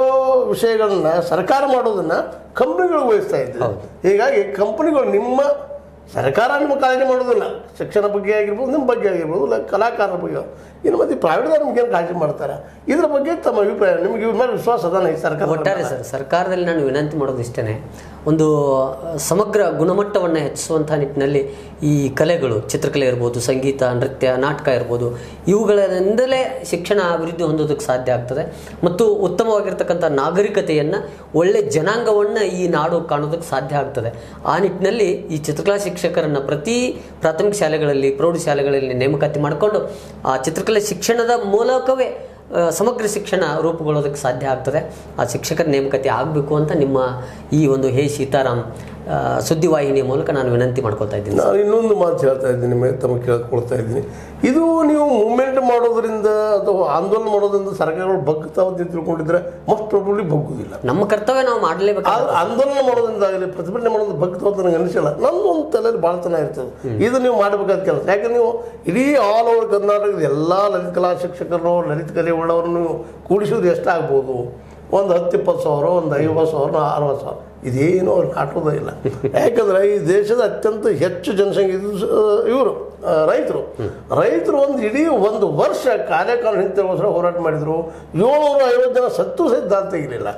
ವಿಷಯಗಳನ್ನ ಸರ್ಕಾರ ಮಾಡೋದನ್ನು ಕಂಪ್ನಿಗಳು ವಹಿಸ್ತಾ ಇದ್ವಿ. ಹೀಗಾಗಿ ಕಂಪ್ನಿಗಳು ನಿಮ್ಮ ಸರ್ಕಾರ ನಿಮ್ಮ ಕಾಳಜಿ ಮಾಡೋದಿಲ್ಲ, ಶಿಕ್ಷಣ ಬಗ್ಗೆ ಆಗಿರ್ಬೋದು, ನಿಮ್ಮ ಬಗ್ಗೆ ಆಗಿರ್ಬೋದು, ಇಲ್ಲ ಕಲಾಕಾರರ ಬಗ್ಗೆ. ಇನ್ನು ಮತ್ತೆ ಪ್ರೈವೇಟ್ದವ್ರು ನಿಮಗೇನು ಕಾಳಜಿ ಮಾಡ್ತಾರೆ? ಇದ್ರ ಬಗ್ಗೆ ತಮ್ಮ ಅಭಿಪ್ರಾಯ, ನಿಮಗೆ ಇವ್ರ ಮೇಲೆ ವಿಶ್ವಾಸ ಅದಾನ ಈ ಸರ್ಕಾರ? ಒಟ್ಟಾರೆ ಸರ್ ಸರ್ಕಾರದಲ್ಲಿ ನಾನು ವಿನಂತಿ ಮಾಡೋದು ಇಷ್ಟೇ, ಒಂದು ಸಮಗ್ರ ಗುಣಮಟ್ಟವನ್ನು ಹೆಚ್ಚಿಸುವಂಥ ನಿಟ್ಟಿನಲ್ಲಿ ಈ ಕಲೆಗಳು, ಚಿತ್ರಕಲೆ ಇರ್ಬೋದು, ಸಂಗೀತ, ನೃತ್ಯ, ನಾಟಕ ಇರ್ಬೋದು, ಇವುಗಳಿಂದಲೇ ಶಿಕ್ಷಣ ಅಭಿವೃದ್ಧಿ ಹೊಂದೋದಕ್ಕೆ ಸಾಧ್ಯ ಆಗ್ತದೆ. ಮತ್ತು ಉತ್ತಮವಾಗಿರ್ತಕ್ಕಂಥ ನಾಗರಿಕತೆಯನ್ನು, ಒಳ್ಳೆ ಜನಾಂಗವನ್ನು ಈ ನಾಡು ಕಾಣೋದಕ್ಕೆ ಸಾಧ್ಯ ಆಗ್ತದೆ. ಆ ನಿಟ್ಟಿನಲ್ಲಿ ಈ ಚಿತ್ರಕಲಾ ಶಿಕ್ಷಕರನ್ನು ಪ್ರತಿ ಪ್ರಾಥಮಿಕ ಶಾಲೆಗಳಲ್ಲಿ, ಪ್ರೌಢಶಾಲೆಗಳಲ್ಲಿ ನೇಮಕಾತಿ ಮಾಡಿಕೊಂಡು ಆ ಚಿತ್ರಕಲೆ ಶಿಕ್ಷಣದ ಮೂಲಕವೇ ಸಮಗ್ರ ಶಿಕ್ಷಣ ರೂಪುಗೊಳ್ಳೋದಕ್ಕೆ ಸಾಧ್ಯ ಆಗ್ತದೆ. ಆ ಶಿಕ್ಷಕರ ನೇಮಕತೆ ಆಗಬೇಕು ಅಂತ ನಿಮ್ಮ ಈ ಒಂದು ಹೇ ಸೀತಾರಾಮ್ ಸುದ್ದಿವಾಹಿನಿಯ ಮೂಲಕ ನಾನು ವಿನಂತಿ ಮಾಡ್ಕೊಳ್ತಾ ಇದ್ದೀನಿ. ನಾನು ಇನ್ನೊಂದು ಮಾತು ಹೇಳ್ತಾ ಇದ್ದೀನಿ, ನಿಮಗೆ ತಮಗೆ ಕೇಳ್ಕೊಳ್ತಾ ಇದ್ದೀನಿ. ಇದು ನೀವು ಮೂವ್ಮೆಂಟ್ ಮಾಡೋದ್ರಿಂದ ಅಥವಾ ಆಂದೋಲನ ಮಾಡೋದ್ರಿಂದ ಸರ್ಕಾರಗಳು ಬಗ್ತಾವ ಅಂತ ತಿಳ್ಕೊಂಡಿದ್ರೆ ಮೋಸ್ಟ್ ಪ್ರಾಬಬ್ಲಿ ಬಗ್ಗುವುದಿಲ್ಲ. ನಮ್ಮ ಕರ್ತವ್ಯ ನಾವು ಮಾಡಲೇಬೇಕು. ಆಂದೋಲನ ಮಾಡೋದ್ರಿಂದ ಆಗಲಿ, ಪ್ರತಿಭಟನೆ ಮಾಡೋದು ಬಗ್ತಾವ ಅಂತ ನನಗೆ ಅನಿಸಿಲ್ಲ. ನನ್ನೊಂದು ತಲೆಯಲ್ಲಿ ಬಾಳ್ತನ ಇರ್ತದೆ, ಇದು ನೀವು ಮಾಡಬೇಕಾದ ಕೆಲಸ. ಯಾಕಂದ್ರೆ ನೀವು ಇಡೀ ಆಲ್ ಓವರ್ ಕರ್ನಾಟಕದ ಎಲ್ಲ ಲಲಿತ ಕಲಾ ಶಿಕ್ಷಕರು, ಲಲಿತ ಕಲೆ ಉಳ್ಳವರನ್ನು ಕೂಡಿಸೋದು ಎಷ್ಟಾಗ್ಬೋದು? ಒಂದು ಹತ್ತು ಇಪ್ಪತ್ತು ಸಾವಿರ, ಒಂದು ಐವತ್ತು ಸಾವಿರ, ಅರವತ್ತು ಸಾವಿರ, ಇದೇನು ಅವ್ರು ಕಾಟೋದೇ ಇಲ್ಲ. ಯಾಕಂದರೆ ಈ ದೇಶದ ಅತ್ಯಂತ ಹೆಚ್ಚು ಜನಸಂಖ್ಯೆ ಇವರು ರೈತರು. ರೈತರು ಒಂದು ಇಡೀ ಒಂದು ವರ್ಷ ಕಾರ್ಯಕಾಲ ಹಿಂತಿರುಗೋಸ್ಕರ ಹೋರಾಟ ಮಾಡಿದರು. ಏಳ್ನೂರ ಐವತ್ತು ಜನ ಸತ್ತು ಸಹಿತ ದಾರಿ ತೆಗಿಲಿಲ್ಲ.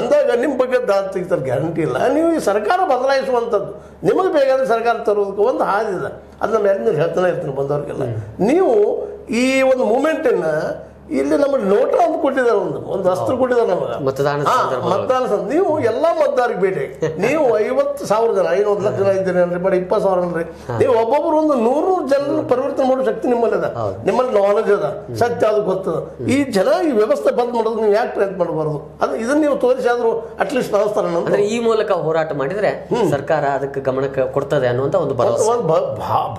ಅಂದಾಗ ನಿಮ್ಮ ಬಗ್ಗೆ ದಾರಿ ತೆಗಿತಾರೆ ಗ್ಯಾರಂಟಿ ಇಲ್ಲ. ನೀವು ಈ ಸರ್ಕಾರ ಬದಲಾಯಿಸುವಂಥದ್ದು, ನಿಮಗೆ ಬೇಕಾದರೆ ಸರ್ಕಾರ ತರೋದಕ್ಕೆ ಒಂದು ಹಾದಿ ಇದೆ. ಅದು ನಾನು ಹೇಳ್ತಾನೆ ಇರ್ತೀನಿ ಬಂದವ್ರಿಗೆಲ್ಲ. ನೀವು ಈ ಒಂದು ಮೂಮೆಂಟನ್ನು ಇಲ್ಲಿ ನಮ್ಮ ನೋಟ ಒಂದು ಕೊಟ್ಟಿದ್ದಾರೆ ಒಂದು ಒಂದು ಅಸ್ತ್ರ ಕೊಟ್ಟಿದ್ದಾರೆ ನಮಗೆ ಮತದಾನ ಸಂದರ್ಭದಲ್ಲಿ ಮತದಾನ ಸಂದರ್ಭ ನೀವು ಎಲ್ಲಾ ಮತದಾರರಿಗೆ ಭೇಟಿ ನೀವು ಐವತ್ತು ಸಾವಿರ ಜನ ಐನೂರು ಲಕ್ಷ ಜನ ಇದ್ದೀರಿ ಅಂದ್ರೆ ಬಡ ಇಪ್ಪತ್ತು ಸಾವಿರ ಅಂದ್ರೆ ನೀವು ಒಬ್ಬೊಬ್ಬರು ಒಂದು ನೂರು ಜನರನ್ನು ಪರಿವರ್ತನೆ ಮಾಡೋ ಶಕ್ತಿ ನಿಮ್ಮಲ್ಲಿ ಇದೆ ನಿಮ್ಮಲ್ಲಿ ನಾಲೆಜ್ ಇದೆ ಸತ್ಯ ಅದು ಗೊತ್ತಿದೆ ಈ ಜನ ಈ ವ್ಯವಸ್ಥೆ ಬದಲು ಮಾಡೋದು ನೀವು ಯಾಕೆ ಪ್ರಯತ್ನ ಮಾಡಬಹುದು ಅದು ಇದನ್ನ ನೀವು ತೋರಿಸಾದರೂ ಅಟ್ ಲೀಸ್ಟ್ ತೋರಿಸ್ತಾರೆ ಅಂದ್ರೆ ಈ ಮೂಲಕ ಹೋರಾಟ ಮಾಡಿದ್ರೆ ಸರ್ಕಾರ ಅದಕ್ಕೆ ಗಮನ ಕೊಡ್ತದೆ ಅನ್ನುವಂತ ಒಂದು ಭರವಸೆ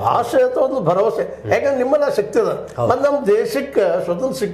ಭಾಷೆ ಅಥವಾ ಒಂದು ಭರವಸೆ ಯಾಕಂದ್ರೆ ನಿಮ್ಮಲ್ಲಿ ಶಕ್ತಿ ಇದೆ ಮತ್ತು ನಮ್ಮ ದೇಶಕ್ಕೆ ಸ್ವತಂತ್ರ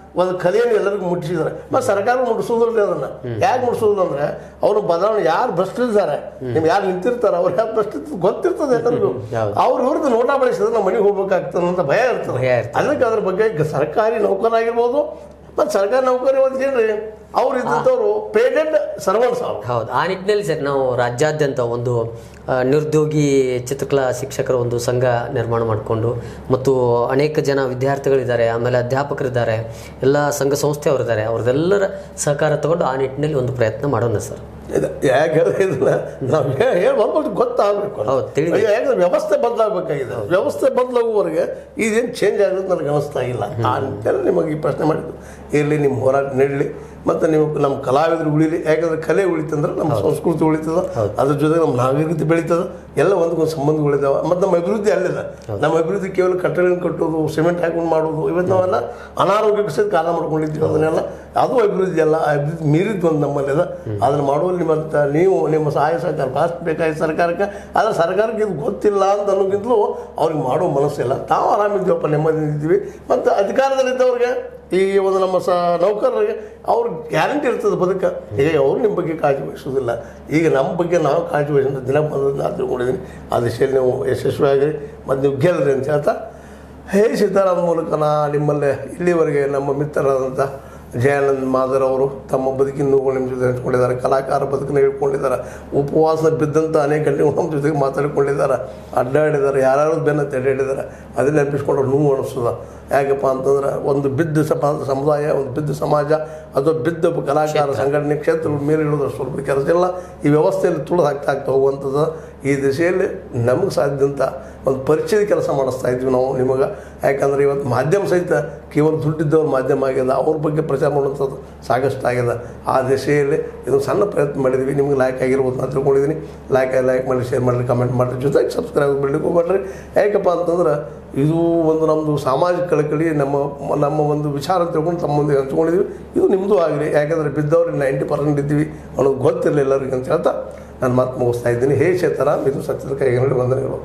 ಒಂದು ಕಲೆಯನ್ನು ಎಲ್ಲರಿಗೂ ಮುಟ್ಟಿಸಿದ್ದಾರೆ ಮತ್ತು ಸರ್ಕಾರ ಮುಟ್ಟಿಸೋದ್ರಲ್ಲಿ ಅದನ್ನು ಯಾಕೆ ಮುಟ್ಟಿಸೋದು ಅಂದರೆ ಅವರು ಬದಲಾವಣೆ ಯಾರು ಭ್ರಷ್ಟಿದ್ದಾರೆ ನಿಮ್ಗೆ ಯಾರು ನಿಂತಿರ್ತಾರೆ ಅವ್ರು ಯಾರು ಭ್ರಷ್ಟಿ ಗೊತ್ತಿರ್ತದೆ ಎಲ್ಲರಿಗೂ ಅವ್ರ ಇವ್ರದ್ದು ನೋಟ ಬಳಸಿದ್ರೆ ನಾವು ಮನೆಗೆ ಹೋಗ್ಬೇಕಾಗ್ತದೆ ಅಂತ ಭಯ ಇರ್ತದೆ ಅದಕ್ಕೆ ಅದ್ರ ಬಗ್ಗೆ ಸರ್ಕಾರಿ ನೌಕರರಾಗಿರ್ಬೋದು ಮತ್ತು ಸರ್ಕಾರಿ ನೌಕರಿ ಒಂದು ಏನ್ರಿ ಅವ್ರು ಇದ್ದಂಥವ್ರು ಪೇಡೆಡ್ ಸರ್ವೆಂಟ್ಸ್ ಅವರು ಹೌದು ಆ ನಿಟ್ಟಿನಲ್ಲಿ ಸರ್ ನಾವು ರಾಜ್ಯಾದ್ಯಂತ ಒಂದು ನಿರುದ್ಯೋಗಿ ಚಿತ್ರಕಲಾ ಶಿಕ್ಷಕರ ಒಂದು ಸಂಘ ನಿರ್ಮಾಣ ಮಾಡಿಕೊಂಡು ಮತ್ತು ಅನೇಕ ಜನ ವಿದ್ಯಾರ್ಥಿಗಳಿದ್ದಾರೆ ಆಮೇಲೆ ಅಧ್ಯಾಪಕರಿದ್ದಾರೆ ಎಲ್ಲ ಸಂಘ ಸಂಸ್ಥೆಯವರಿದ್ದಾರೆ ಅವ್ರದ್ದೆಲ್ಲರ ಸಹಕಾರ ತಗೊಂಡು ಆ ನಿಟ್ಟಿನಲ್ಲಿ ಒಂದು ಪ್ರಯತ್ನ ಮಾಡೋಣ ಸರ್ ಯಾಕಂದ್ರೆ ಗೊತ್ತಾಗಬೇಕು ಯಾಕಂದ್ರೆ ವ್ಯವಸ್ಥೆ ಬದಲಾಗಬೇಕಾಗಿದೆ ವ್ಯವಸ್ಥೆ ಬದಲಾಗುವವರೆಗೆ ಇದೇನು ಚೇಂಜ್ ಆಗೋದು ನನಗೆ ಅನಿಸ್ತಾ ಇಲ್ಲ ಆ ನಿಟ್ಟಿನಲ್ಲಿ ನಿಮಗೆ ಈ ಪ್ರಶ್ನೆ ಮಾಡಿದ್ದು ಇರಲಿ ನಿಮ್ಮ ಹೋರಾಟ ನಡೀಲಿ ಮತ್ತು ನೀವು ನಮ್ಮ ಕಲಾವಿದರು ಉಳಿಲಿ ಯಾಕಂದರೆ ಕಲೆ ಉಳಿತಂದ್ರೆ ನಮ್ಮ ಸಂಸ್ಕೃತಿ ಉಳಿತದೆ ಅದ್ರ ಜೊತೆ ನಮ್ಮ ನಾಗರಿಕತೆ ಬೆಳೀತದೆ ಎಲ್ಲ ಒಂದಕ್ಕೊಂದು ಸಂಬಂಧಗಳಿದ್ದಾವೆ ಮತ್ತು ನಮ್ಮ ಅಭಿವೃದ್ಧಿ ಅಲ್ಲಿದೆ ನಮ್ಮ ಅಭಿವೃದ್ಧಿ ಕೇವಲ ಕಟ್ಟಡಗಳನ್ನು ಕಟ್ಟೋದು ಸಿಮೆಂಟ್ ಹಾಕೊಂಡು ಮಾಡೋದು ಇವತ್ತು ನಾವೆಲ್ಲ ಅನಾರೋಗ್ಯಕ್ಕೆ ಸಹಿತ ಕಾಲ ಮಾಡ್ಕೊಂಡಿದ್ದೀವಿ ಅದನ್ನೆಲ್ಲ ಅದು ಅಭಿವೃದ್ಧಿ ಅಲ್ಲ ಅಭಿವೃದ್ಧಿ ಮೀರಿದ್ದು ಒಂದು ನಮ್ಮಲ್ಲಿದೆ ಅದನ್ನು ಮಾಡುವಲ್ಲಿ ನಿಮ್ಮಂತ ನೀವು ನಿಮ್ಮ ಸಹಾಯ ಸಹಕಾರ ಭಾಷೆ ಬೇಕಾಗಿ ಸರ್ಕಾರಕ್ಕೆ ಆದರೆ ಸರ್ಕಾರಕ್ಕೆ ಇದು ಗೊತ್ತಿಲ್ಲ ಅಂತ ಅನ್ನೋಕ್ಕಿಂತಲೂ ಅವ್ರಿಗೆ ಮಾಡೋ ಮನಸ್ಸಿಲ್ಲ ತಾವು ಆರಾಮಿದ್ದೀವಪ್ಪ ನೆಮ್ಮದಿದ್ದೀವಿ ಮತ್ತು ಅಧಿಕಾರದಲ್ಲಿದ್ದವ್ರಿಗೆ ಈ ಒಂದು ನಮ್ಮ ಸ ನೌಕರರಿಗೆ ಅವ್ರ ಗ್ಯಾರಂಟಿ ಇರ್ತದೆ ಬದುಕ ಈಗ ಅವರು ನಿಮ್ಮ ಬಗ್ಗೆ ಕಾಳಜಿ ವಹಿಸೋದಿಲ್ಲ ಈಗ ನಮ್ಮ ಬಗ್ಗೆ ನಾವು ಕಾಳಜಿ ವಹಿಸೋದು ದಿನ ಬಂದದ್ದು ನಾನು ತಿಳ್ಕೊಂಡಿದ್ದೀನಿ ಆ ದಿಶೆಯಲ್ಲಿ ನೀವು ಯಶಸ್ವಿಯಾಗಿರಿ ಮತ್ತು ನೀವು ಗೆಲ್ಲರಿ ಅಂತ ಹೇಳ್ತಾ ಹೇ ಸೀತಾರಾಮ್ ಮೂಲಕ ನಾ ನಿಮ್ಮಲ್ಲೇ ಇಲ್ಲಿವರೆಗೆ ನಮ್ಮ ಮಿತ್ರರಾದಂಥ ಜಯಾನಂದ್ ಮಾದರ್ ಅವರು ತಮ್ಮ ಬದುಕಿನ ನೋವುಗಳು ನಿಮ್ಮ ಜೊತೆ ಹಂಚ್ಕೊಂಡಿದ್ದಾರೆ ಕಲಾಕಾರ ಬದುಕನ್ನು ಹೇಳ್ಕೊಂಡಿದ್ದಾರೆ ಉಪವಾಸ ಬಿದ್ದಂಥ ಅನೇಕ ಗಂಟೆಗಳು ನಮ್ಮ ಜೊತೆಗೆ ಮಾತಾಡಿಕೊಂಡಿದ್ದಾರೆ ಅಡ್ಡಾಡಿದ್ದಾರೆ ಯಾರ್ಯಾರು ಬೆನ್ನ ತಡೆಹಿಡಿದ್ದಾರೆ ಅದನ್ನ ನೆನಪಿಸ್ಕೊಂಡ್ರೆ ನೋವು ಅನಿಸ್ತದೆ ಯಾಕಪ್ಪ ಅಂತಂದ್ರೆ ಒಂದು ಬಿದ್ದು ಸಮುದಾಯ ಒಂದು ಬಿದ್ದು ಸಮಾಜ ಅಥವಾ ಬಿದ್ದ ಕಲಾಕಾರ ಸಂಘಟನೆ ಕ್ಷೇತ್ರ ಮೇಲೆ ಇಡೋದು ಸ್ವಲ್ಪ ಕೆಲಸ ಇಲ್ಲ ಈ ವ್ಯವಸ್ಥೆಯಲ್ಲಿ ತುಳಿದು ಹಾಕ್ತಾ ಆಗ್ತಾ ಹೋಗುವಂಥದ್ದು ಈ ದಿಶೆಯಲ್ಲಿ ನಮಗೆ ಸಾಧ್ಯಂತ ಒಂದು ಪರಿಚಯದ ಕೆಲಸ ಮಾಡಿಸ್ತಾ ಇದ್ವಿ ನಾವು ನಿಮಗೆ ಯಾಕಂದರೆ ಇವತ್ತು ಮಾಧ್ಯಮ ಸಹಿತ ಕೇವಲ ದುಡ್ಡಿದ್ದವ್ರ ಮಾಧ್ಯಮ ಆಗಿದೆ ಅವ್ರ ಬಗ್ಗೆ ಪ್ರಚಾರ ಮಾಡುವಂಥದ್ದು ಸಾಕಷ್ಟು ಆಗಿದೆ ಆ ದಿಶೆಯಲ್ಲಿ ಇದು ಸಣ್ಣ ಪ್ರಯತ್ನ ಮಾಡಿದ್ವಿ ನಿಮ್ಗೆ ಲಾಯ್ಕ್ ಆಗಿರ್ಬೋದು ನಾನು ತಿಳ್ಕೊಂಡಿದ್ದೀನಿ ಲಾಯ್ಕ್ ಲೈಕ್ ಮಾಡಿ ಶೇರ್ ಮಾಡಲಿ ಕಮೆಂಟ್ ಮಾಡಿರಿ ಜೊತೆಗೆ ಸಬ್ಸ್ಕ್ರೈಬ್ ಮಾಡಲಿಕ್ಕೆ ಹೋಗ್ಬೇಡ್ರಿ ಯಾಕಪ್ಪ ಅಂತಂದ್ರೆ ಇದು ಒಂದು ನಮ್ಮದು ಸಾಮಾಜಿಕ ಕಳಕಳಿ ನಮ್ಮ ನಮ್ಮ ಒಂದು ವಿಚಾರ ತಿಳ್ಕೊಂಡು ತಮ್ಮ ಮುಂದೆ ಹಂಚ್ಕೊಂಡಿದ್ವಿ ಇದು ನಿಮ್ಮದು ಆಗಲಿ ಯಾಕಂದರೆ ಬಿದ್ದವ್ರಿಗೆ ನೈಂಟಿ ಪರ್ಸೆಂಟ್ ಇದ್ದೀವಿ ಅವ್ರಿಗೆ ಗೊತ್ತಿರಲಿಲ್ಲ ಎಲ್ಲರಿಗೆ ಅಂತ ಹೇಳ್ತಾ ನಾನು ಮಾತು ಮುಗಿಸ್ತಾ ಇದ್ದೀನಿ ಹೇ ಚೇತರ ಇದು ಸತ್ಯದ ಕೈಗೆ ಬಂದರೆ